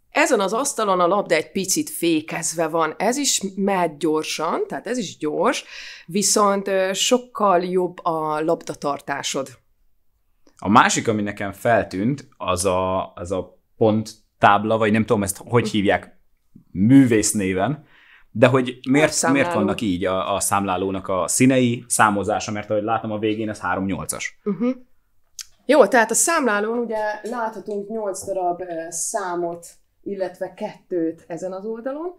Ezen az asztalon a labda egy picit fékezve van. Ez is mehet gyorsan, tehát ez is gyors, viszont sokkal jobb a labdatartásod. A másik, ami nekem feltűnt, az a ponttábla, vagy nem tudom ezt hogy hívják művész néven, de hogy miért vannak így a számlálónak a színei, számozása, mert ahogy látom a végén ez 3-8-as. Jó, tehát a számlálón ugye láthatunk 8 darab számot, illetve 2-t ezen az oldalon,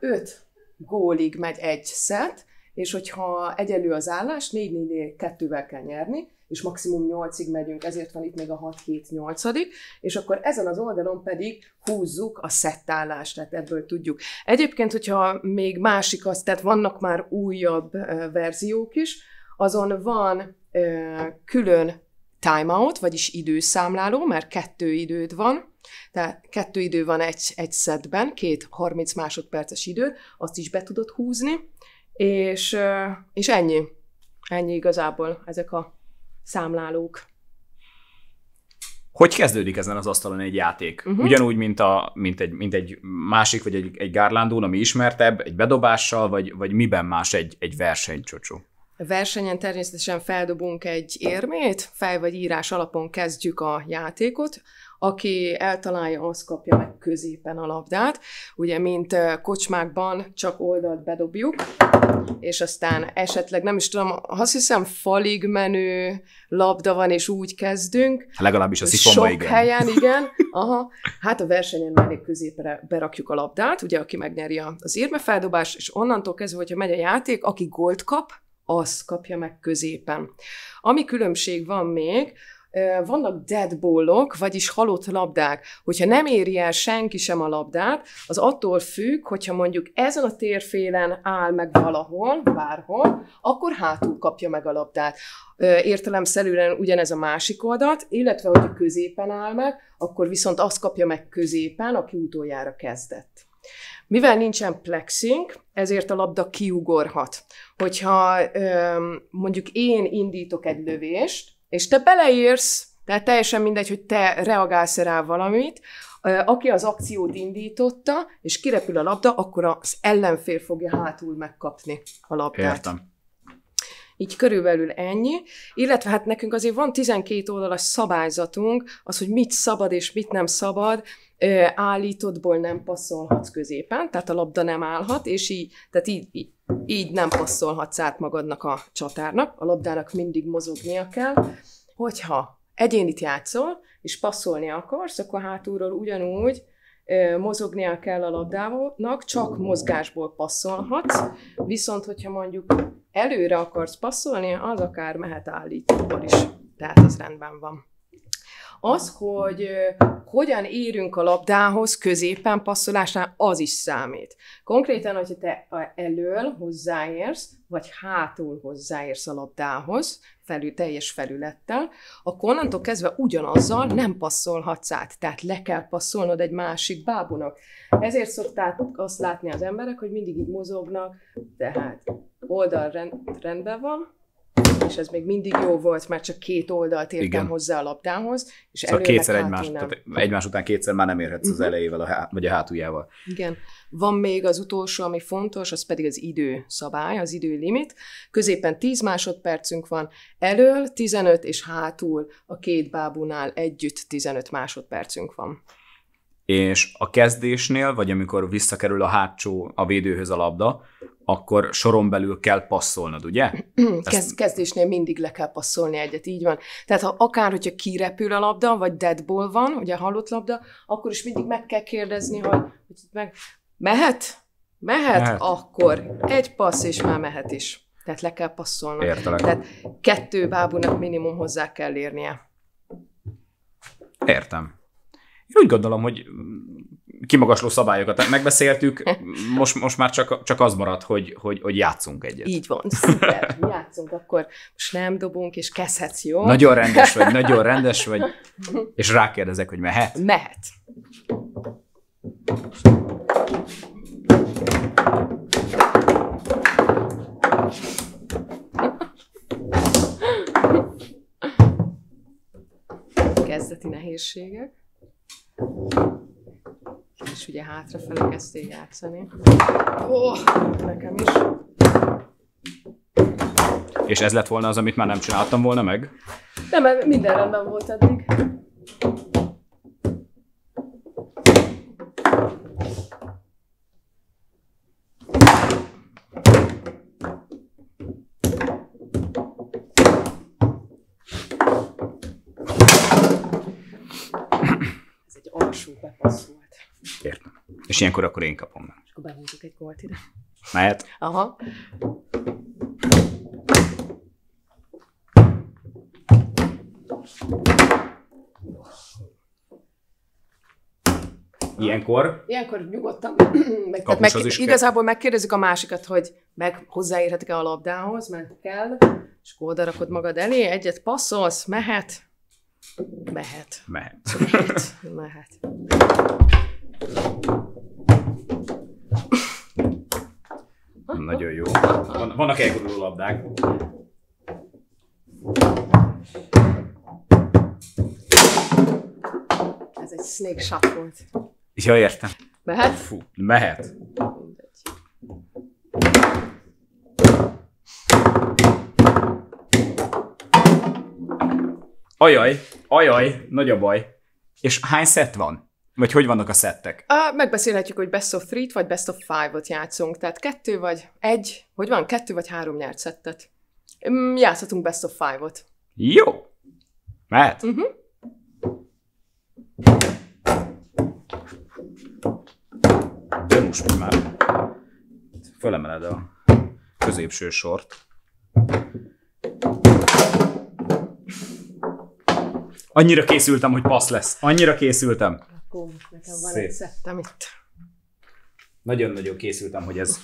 5 gólig megy egy szett, és hogyha egyenlő az állás, 4-4-2-vel kell nyerni, és maximum 8-ig megyünk, ezért van itt még a 6-7-8-dik, és akkor ezen az oldalon pedig húzzuk a szettállást, tehát ebből tudjuk. Egyébként, hogyha még másik az, tehát vannak már újabb verziók is, azon van külön timeout, vagyis időszámláló, mert 2 időd van, tehát 2 idő van egy szettben, 2 30 másodperces idő, azt is be tudod húzni, és ennyi. Ennyi igazából ezek a számlálók. Hogy kezdődik ezen az asztalon egy játék? Ugyanúgy, mint egy másik, vagy egy Garlandón, ami ismertebb, egy bedobással, vagy miben más egy versenycsocsó? A versenyen természetesen feldobunk egy érmét, fej vagy írás alapon kezdjük a játékot. Aki eltalálja, az kapja meg középen a labdát. Ugye, mint kocsmákban, csak oldalt bedobjuk, és aztán esetleg, nem is tudom, azt hiszem falig menő labda van, és úgy kezdünk. Legalábbis a Szifonban, igen. Sok helyen, igen. Aha. Hát a versenyen már középre berakjuk a labdát, ugye, aki megnyeri az érmefeldobást, és onnantól kezdve, hogyha megy a játék, aki gólt kap, az kapja meg középen. Ami különbség van még, vannak deadballok, vagyis halott labdák. Hogyha nem éri el senki sem a labdát, az attól függ, hogyha mondjuk ezen a térfélen áll meg valahol, bárhol, akkor hátul kapja meg a labdát. Értelemszerűen ugyanez a másik oldalt, illetve hogyha középen áll meg, akkor viszont azt kapja meg középen, aki utoljára kezdett. Mivel nincsen plexink, ezért a labda kiugorhat. Hogyha mondjuk én indítok egy lövést, és te beleérsz, tehát teljesen mindegy, hogy te reagálsz rá valamit, aki az akciót indította, és kirepül a labda, akkor az ellenfél fogja hátul megkapni a labdát. Értem. Így körülbelül ennyi. Illetve hát nekünk azért van 12 oldalas szabályzatunk, az, hogy mit szabad és mit nem szabad, állítottból nem passzolhatsz középen, tehát a labda nem állhat, és így nem passzolhatsz át magadnak a csatárnak, a labdának mindig mozognia kell. Hogyha egyénit játszol, és passzolni akarsz, akkor hátulról ugyanúgy mozognia kell a labdának, csak mozgásból passzolhatsz, viszont hogyha mondjuk előre akarsz passzolni, az akár mehet állítóból is, tehát az rendben van. Az, hogy hogyan érünk a labdához középen passzolásnál, az is számít. Konkrétan, hogyha te elől hozzáérsz, vagy hátul hozzáérsz a labdához, teljes felülettel, akkor onnantól kezdve ugyanazzal nem passzolhatsz át, tehát le kell passzolnod egy másik bábunak. Ezért szokták azt látni az emberek, hogy mindig így mozognak, tehát oldalrendben van, és ez még mindig jó volt, mert csak 2 oldalt értem hozzá a labdához, és szóval kétszer egymás után kétszer már nem érhetsz az elejével, vagy a hátuljával. Igen. Van még az utolsó, ami fontos, az pedig az időszabály, az időlimit. Középen 10 másodpercünk van, elől 15, és hátul a 2 bábunál együtt 15 másodpercünk van. És a kezdésnél, vagy amikor visszakerül a hátsó a védőhöz a labda, akkor soron belül kell passzolnod, ugye? Kezdésnél mindig le kell passzolni egyet, így van. Tehát hogyha kirepül a labda, vagy deadball van, ugye halott labda, akkor is mindig meg kell kérdezni, hogy mehet? mehet, akkor egy passz, és már mehet is. Tehát le kell passzolnod. Értelek. Tehát 2 bábúnak minimum hozzá kell érnie. Értem. Én úgy gondolom, hogy kimagasló szabályokat megbeszéltük, most már csak az marad, hogy játszunk egyet. Így van, szuper, játszunk, akkor most nem dobunk, és kezdhetsz, jó? Nagyon rendes vagy, és rákérdezek, hogy mehet? Mehet. Kezdeti nehézségek. És ugye hátrafele kezdtél játszani. Nekem is. És ez lett volna az, amit már nem csináltam volna meg? Nem, mert minden rendben volt eddig. Bepasszolt. Értem. És ilyenkor akkor én kapom meg. És akkor behúzok egy gólt ide. Mehet? Aha. Ilyenkor? Ilyenkor nyugodtan. Igazából megkérdezzük a másikat, hogy hozzáérhetek-e a labdához, mert kell, és akkor oda rakod magad elé, egyet passzolsz, mehet. Mehet. Mehet. Mehet. Nagyon jó. Vannak elguruló labdák. Ez egy snake shot volt. Ja, értem. Mehet? Fú, mehet. Ajaj, ajaj, nagy a baj. És hány szett van? Vagy hogy vannak a szettek? Megbeszélhetjük, hogy best of 3-t vagy best of 5-ot játszunk. Tehát 2 vagy 1, hogy van? 2 vagy 3 nyert szettet. Játszhatunk best of 5-ot. Jó. Mehet? Uh-huh. De most már fölemeled a középső sort. Annyira készültem, hogy passz lesz. Annyira készültem. Akkor most nekem van egy szettem itt. Nagyon-nagyon készültem, hogy ez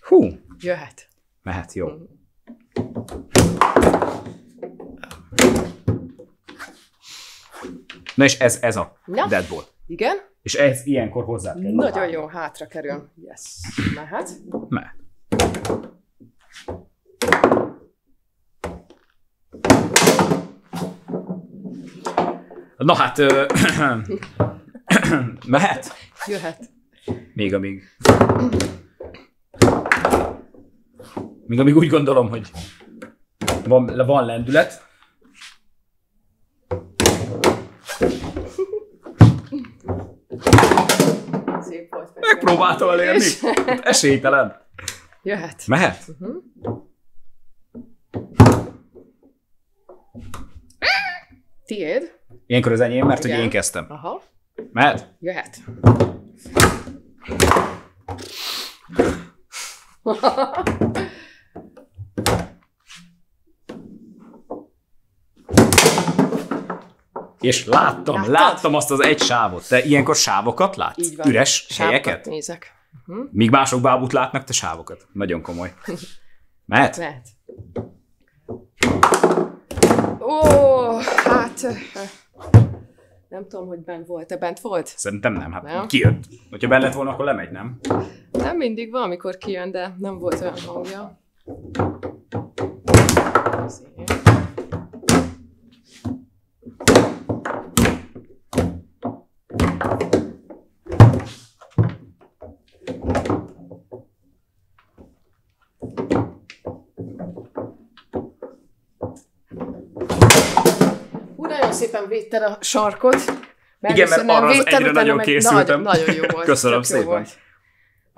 hú. Jöhet. Mehet, jó. Na és ez a deadball. Igen. És ez ilyenkor hozzá kell. Nagyon jó, hátra kerül. Yes. Mehet? Mehet. Na hát, mehet? Jöhet. Még amíg úgy gondolom, hogy van lendület. Szép volt. Megpróbáltam elérni. Esélytelen. Jöhet. Mehet? Uh-huh. Tiéd? Ilyenkor az enyém, mert ugye én kezdtem. Aha. Mehet? Jöhet. És láttam azt az egy sávot. Te ilyenkor sávokat látsz? Üres sávokat helyeket? Nézek. Uh-huh. Míg mások bábút látnak, te sávokat. Nagyon komoly. Mehet? Mehet. Ó, hát... Nem tudom, hogy bent volt. Te bent volt? Szerintem nem. Hát nem? Kijött. Hogyha bent lett volna, akkor lemegy, nem? Nem mindig, valamikor kijön, de nem volt olyan hangja. Szépen védted a sarkot. Igen, mert arra az egyre nagyon készültem. Nagyon jó volt. Köszönöm szépen.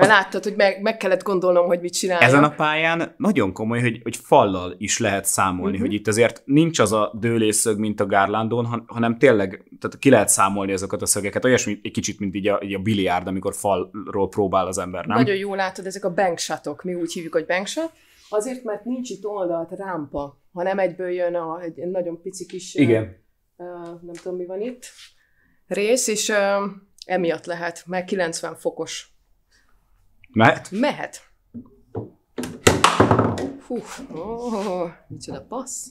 Mert láttad, hogy meg kellett gondolnom, hogy mit csinálok. Ezen a pályán nagyon komoly, hogy fallal is lehet számolni, hogy itt azért nincs az a dőlészög, mint a Garlandón, hanem tényleg tehát ki lehet számolni azokat a szögeket. Olyasmi egy kicsit, mint így a biliárd, amikor falról próbál az ember, nem? Nagyon jól látod, ezek a bankshotok, mi úgy hívjuk, hogy bankshot. Azért, mert nincs itt oldalt rámpa, hanem egyből jön egy nagyon pici kis, nem tudom, mi van itt, rész, és emiatt lehet, mert 90 fokos. Mehet. Hú, micsoda passz.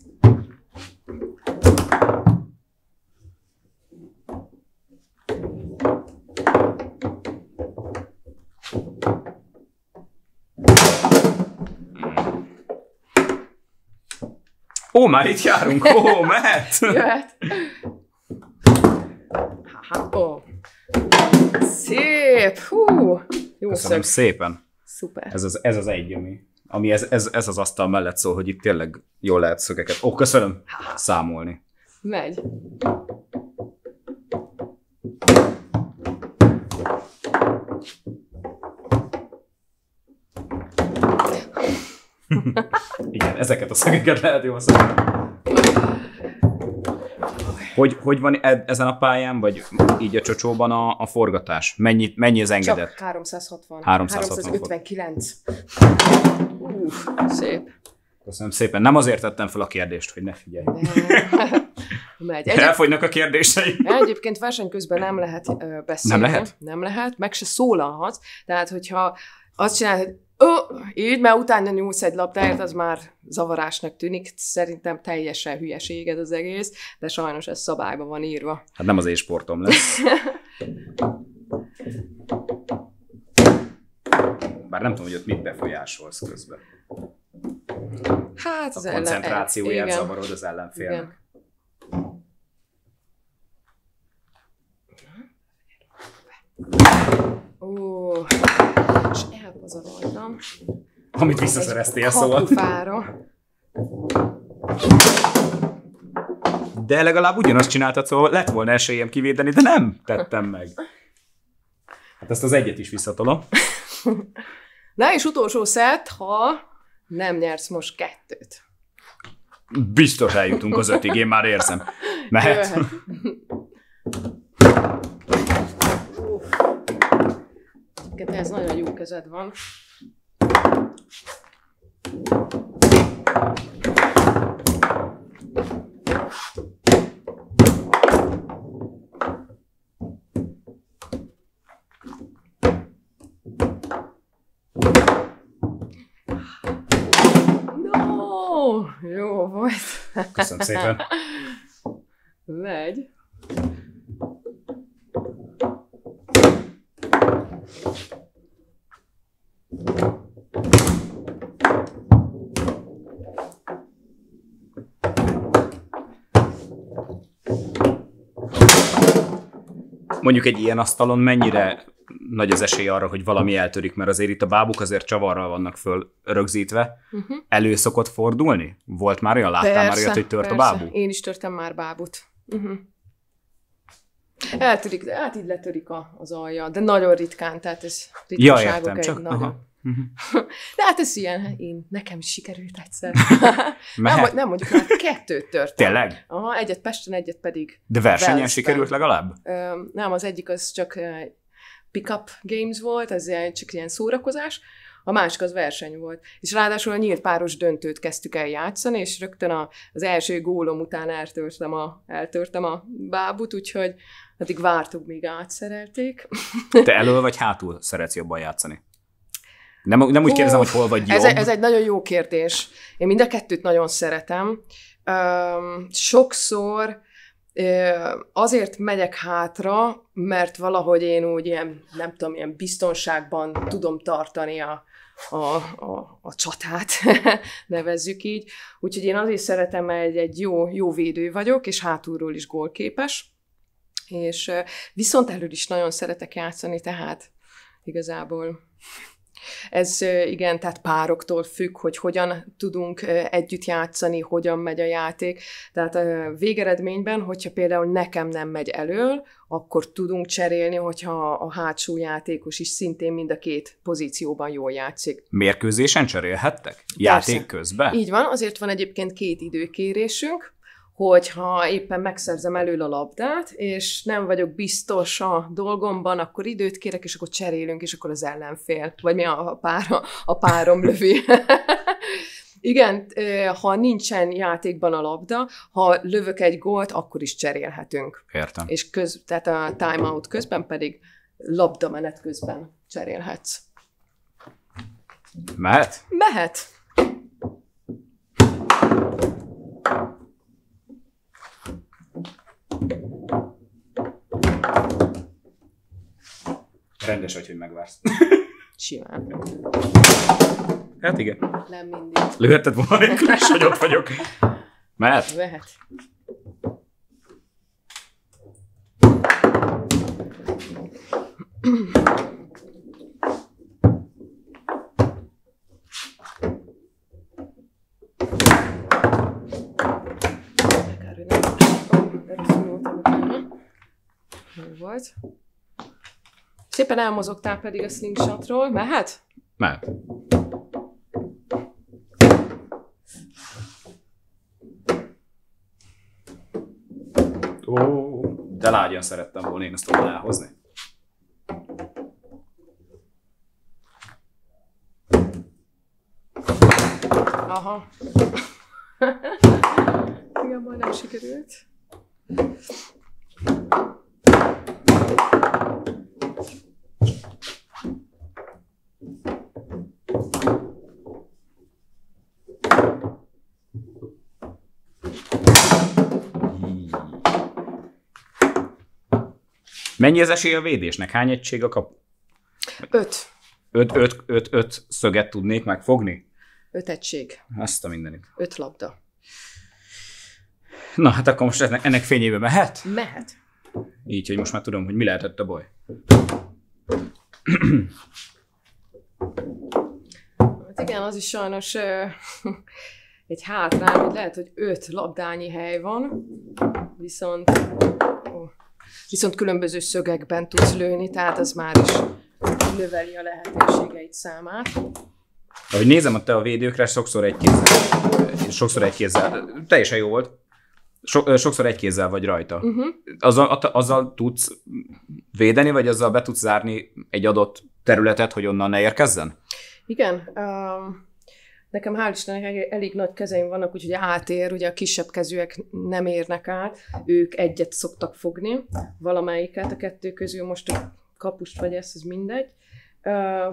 Ó, már itt járunk, mehet. Jöhet. Szép, hú. Jó, köszönöm szépen. Szuper. Ez az egy, ami ez az asztal mellett szól, hogy itt tényleg jól lehet szögeket. Ó, köszönöm, számolni. Megy. Igen, ezeket a szögeket lehet jól számolni. Hogy van ezen a pályán, vagy így a csocsóban a forgatás? Mennyi az engedett? Csak 360. 359. Szép. Köszönöm szépen. Nem azért tettem fel a kérdést, hogy ne figyelj. Elfogynak a kérdései. Egyébként verseny közben nem lehet beszélni. Nem lehet? Nem lehet, meg se szólalhatsz. Tehát, hogyha azt csinálod, hogy így, mert utána nyúlsz egy labdáért, az már zavarásnak tűnik. Szerintem teljesen hülyeséged az egész, de sajnos ez szabályban van írva. Hát nem az én sportom lesz. Bár nem tudom, hogy ott mit befolyásolsz közben. Hát a koncentrációját zavarod az ellenfélnek. És elpazaroltam. Amit visszaszereztél, szóval. De legalább ugyanazt csináltad, szóval lett volna esélyem kivédeni, de nem tettem meg. Hát ezt az egyet is visszatolom. Na és utolsó szett, ha nem nyersz most 2-t. Biztos eljutunk az 5-ig, én már érzem. Mehet. Ez nagyon jó kezed van. No! Jó volt. Köszönöm szépen. Megy. Mondjuk egy ilyen asztalon mennyire nagy az esély arra, hogy valami eltörik, mert azért itt a bábuk azért csavarral vannak föl rögzítve. Elő szokott fordulni? Volt már olyan? Láttál már olyat, hogy tört a bábú? Én is törtem már bábút. Eltörik, hát így letörik az alja, de nagyon ritkán, tehát ez ritkaságok egy nagyon. De hát ez ilyen, nekem is sikerült egyszer. Nem mondjuk, már 2-t törtem. Tényleg? Aha, egyet Pesten, egyet pedig. De versenyen sikerült legalább? Nem, az egyik az csak pick-up games volt, az csak ilyen szórakozás, a másik az verseny volt. És ráadásul a nyílt páros döntőt kezdtük el játszani, és rögtön az első gólom után eltörtem a bábut, úgyhogy addig vártuk, míg átszerelték. Te elől vagy hátul szeretsz jobban játszani? Nem úgy kérdezem, hogy hol vagy jobb. Ez egy nagyon jó kérdés. Én mind a kettőt nagyon szeretem. Sokszor azért megyek hátra, mert valahogy én úgy ilyen, nem tudom, ilyen biztonságban tudom tartani a csatát, nevezzük így. Úgyhogy én azért szeretem, mert egy jó védő vagyok, és hátulról is gólképes. És viszont elől is nagyon szeretek játszani, tehát igazából... Ez igen, tehát pároktól függ, hogy hogyan tudunk együtt játszani, hogyan megy a játék. Tehát végeredményben, hogyha például nekem nem megy elől, akkor tudunk cserélni, hogyha a hátsó játékos is szintén mind a két pozícióban jól játszik. Mérkőzésen cserélhettek? Persze. Játék közben? Így van, azért van egyébként két időkérésünk, hogyha éppen megszerzem elől a labdát, és nem vagyok biztos a dolgomban, akkor időt kérek, és akkor cserélünk, és akkor az ellenfél, vagy mi a párom lövi. Igen, ha nincsen játékban a labda, ha lövök egy gólt, akkor is cserélhetünk. Értem. És tehát a timeout közben pedig labdamenet közben cserélhetsz. Mehet? Mehet. Rendes vagy, hogy megvársz. Simán. Hát igen. Nem mindig. Lőhetett volna, amikor is, hogy ott vagyok. Mehet? Mehet. Volt. Szépen elmozogtál pedig a slingshotról. Mehet? Mehet. Ó, de lágyan szerettem volna én ezt volna elhozni. Aha. Igen, majdnem sikerült. Mennyi az esély a védésnek? Hány egység a kapu? 5. 5 szöget tudnék megfogni? 5 egység. Azt a mindenit. 5 labda. Na, hát akkor most ennek fényébe mehet? Mehet. Így, hogy most már tudom, hogy mi lehetett a baj. Hát igen, az is sajnos egy hátrány, hogy lehet, hogy 5 labdányi hely van, viszont különböző szögekben tudsz lőni, tehát az már is növeli a lehetőségeid számát. Ahogy nézem ott a védőkre, sokszor egy kézzel, teljesen jó volt, sokszor egy kézzel vagy rajta. Uh-huh. Azzal tudsz védeni, vagy azzal be tudsz zárni egy adott területet, hogy onnan ne érkezzen? Igen. Nekem hál' Istennek elég nagy kezeim vannak, úgyhogy átér, ugye a kisebb kezűek nem érnek át, ők egyet szoktak fogni, valamelyiket a kettő közül, most a kapust vagy ez mindegy.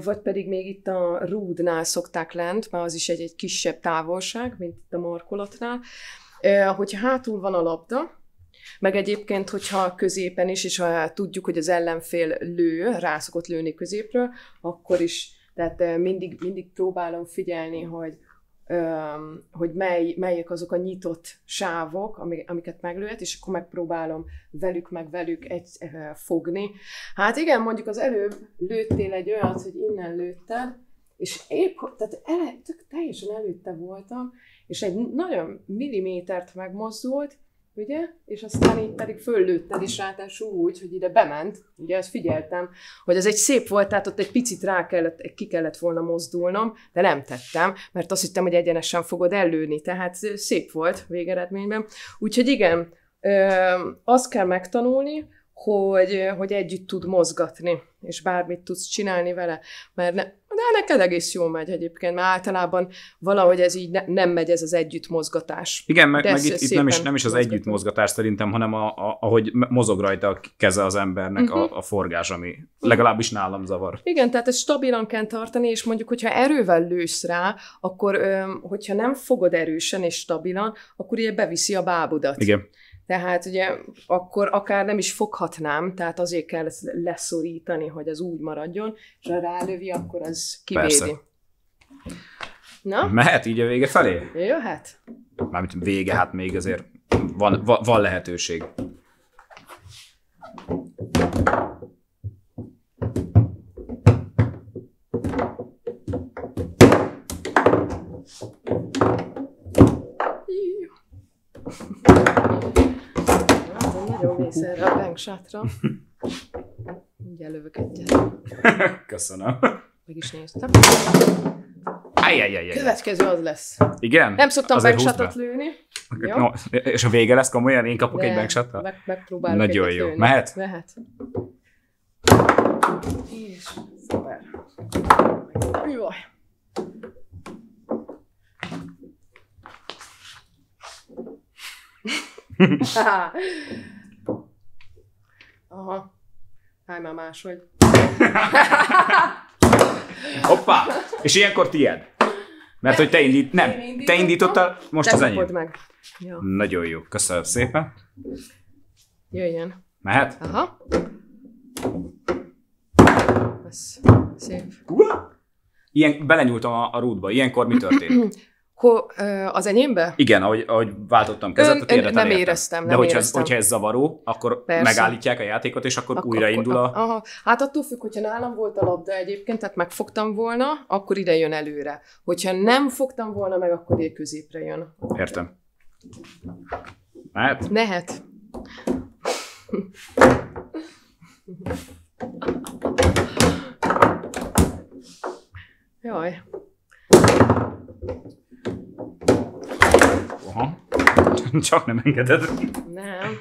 Vagy pedig még itt a rúdnál szokták lent, mert az is egy kisebb távolság, mint itt a markolatnál. Hogyha hátul van a labda, meg egyébként, hogyha középen is, és ha tudjuk, hogy az ellenfél lő, rá szokott lőni középről, akkor is. Tehát mindig próbálom figyelni, hogy melyek azok a nyitott sávok, amiket meglőhet, és akkor megpróbálom velük fogni. Hát igen, mondjuk az előbb lőttél egy olyat, hogy innen lőtted, és épp, tehát teljesen előtte voltam, és egy nagyon millimétert megmozdult, ugye? És aztán így pedig föllőtted is ráadásul úgy, hogy ide bement, ugye ezt figyeltem, hogy ez egy szép volt, tehát ott egy picit ki kellett volna mozdulnom, de nem tettem, mert azt hittem, hogy egyenesen fogod ellőni, tehát szép volt végeredményben. Úgyhogy igen, azt kell megtanulni, hogy együtt tud mozgatni, és bármit tudsz csinálni vele, mert de neked egész jól megy egyébként, mert általában valahogy ez így nem megy ez az együttmozgatás. Igen, meg itt nem is az együttmozgatás szerintem, hanem ahogy mozog rajta a keze az embernek, uh-huh, a forgás, ami legalábbis nálam zavar. Igen, tehát ezt stabilan kell tartani, és mondjuk, hogyha erővel lősz rá, akkor hogyha nem fogod erősen és stabilan, akkor ugye beviszi a bábudat. Igen. Tehát ugye akkor akár nem is foghatnám, tehát azért kell ezt leszorítani, hogy az úgy maradjon, és ha rálövi, akkor az kivédi. Persze. Na? Mehet így a vége felé? Jöhet. Mármint vége, hát még azért van lehetőség. ezerre a bankshotra. Mindjárt lövök egyet. Köszönöm. Meg is néztem. Következő az lesz. Igen? Nem szoktam bankshotot lőni. No, és a vége lesz komolyan? Én kapok egy bankshotra? Megpróbálok egyet lőni. Nagyon jó. Mehet? Mehet. És szuper. Jaj. Aha. Háj már máshogy. Hoppá! És ilyenkor tied. Mert hogy te indítottál, most az enyém. Meg. Ja. Nagyon jó. Köszönöm szépen. Jöjjön. Mehet? Aha. Ez szép. Ilyen, belenyúltam a rúdba. Ilyenkor mi történik? Az enyémbe? Igen, ahogy váltottam kezet, a tiédet elértem. Nem éreztem, nem. De hogyha ez zavaró, akkor persze. Megállítják a játékot, és akkor újraindul a... Aha. Hát attól függ, hogyha nálam volt a labda egyébként, tehát megfogtam volna, akkor ide jön előre. Hogyha nem fogtam volna meg, akkor ide középre jön. Értem. Mehet? Mehet. Jaj. Aha. Csak nem engeded. Nem.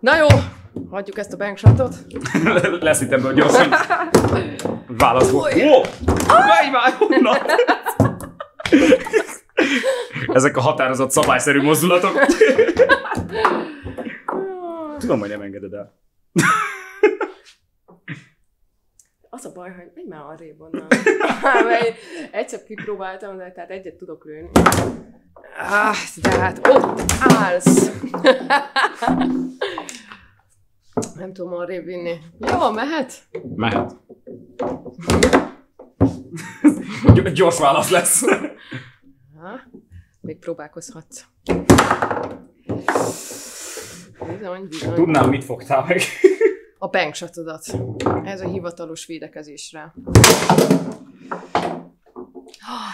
Na jó, hagyjuk ezt a bankshotot. Lesz itt ebből gyorsan. Válasz volt. Ó! Ezek a határozott szabályszerű mozdulatok. Tudom, hogy nem engeded el. Az a baj, hogy menj már arrébb onnan. Egyszer kipróbáltam, de tehát egyet tudok lőni. De hát ott állsz. Nem tudom arrébb vinni. Jó, mehet? Mehet. Gyors válasz lesz. Ha, még próbálkozhatsz. Bizony, bizony. Tudnám, mit fogtál meg. A bankshotodat. Ez a hivatalos védekezésre.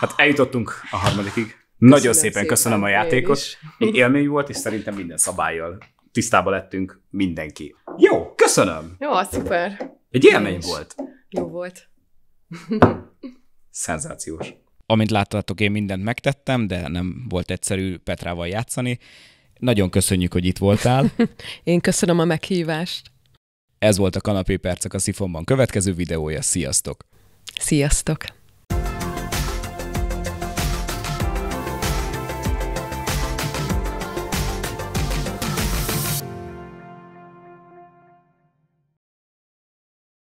Hát eljutottunk a harmadikig. Köszönöm. Nagyon szépen köszönöm a játékot. Egy élmény volt, és szerintem minden szabállyal tisztában lettünk mindenki. Jó, köszönöm! Jó, szuper! Egy élmény volt. Jó volt. Szenzációs. Amint láttátok, én mindent megtettem, de nem volt egyszerű Petrával játszani. Nagyon köszönjük, hogy itt voltál. Én köszönöm a meghívást. Ez volt a Kanapé Percek a Szifonban következő videója. Sziasztok! Sziasztok!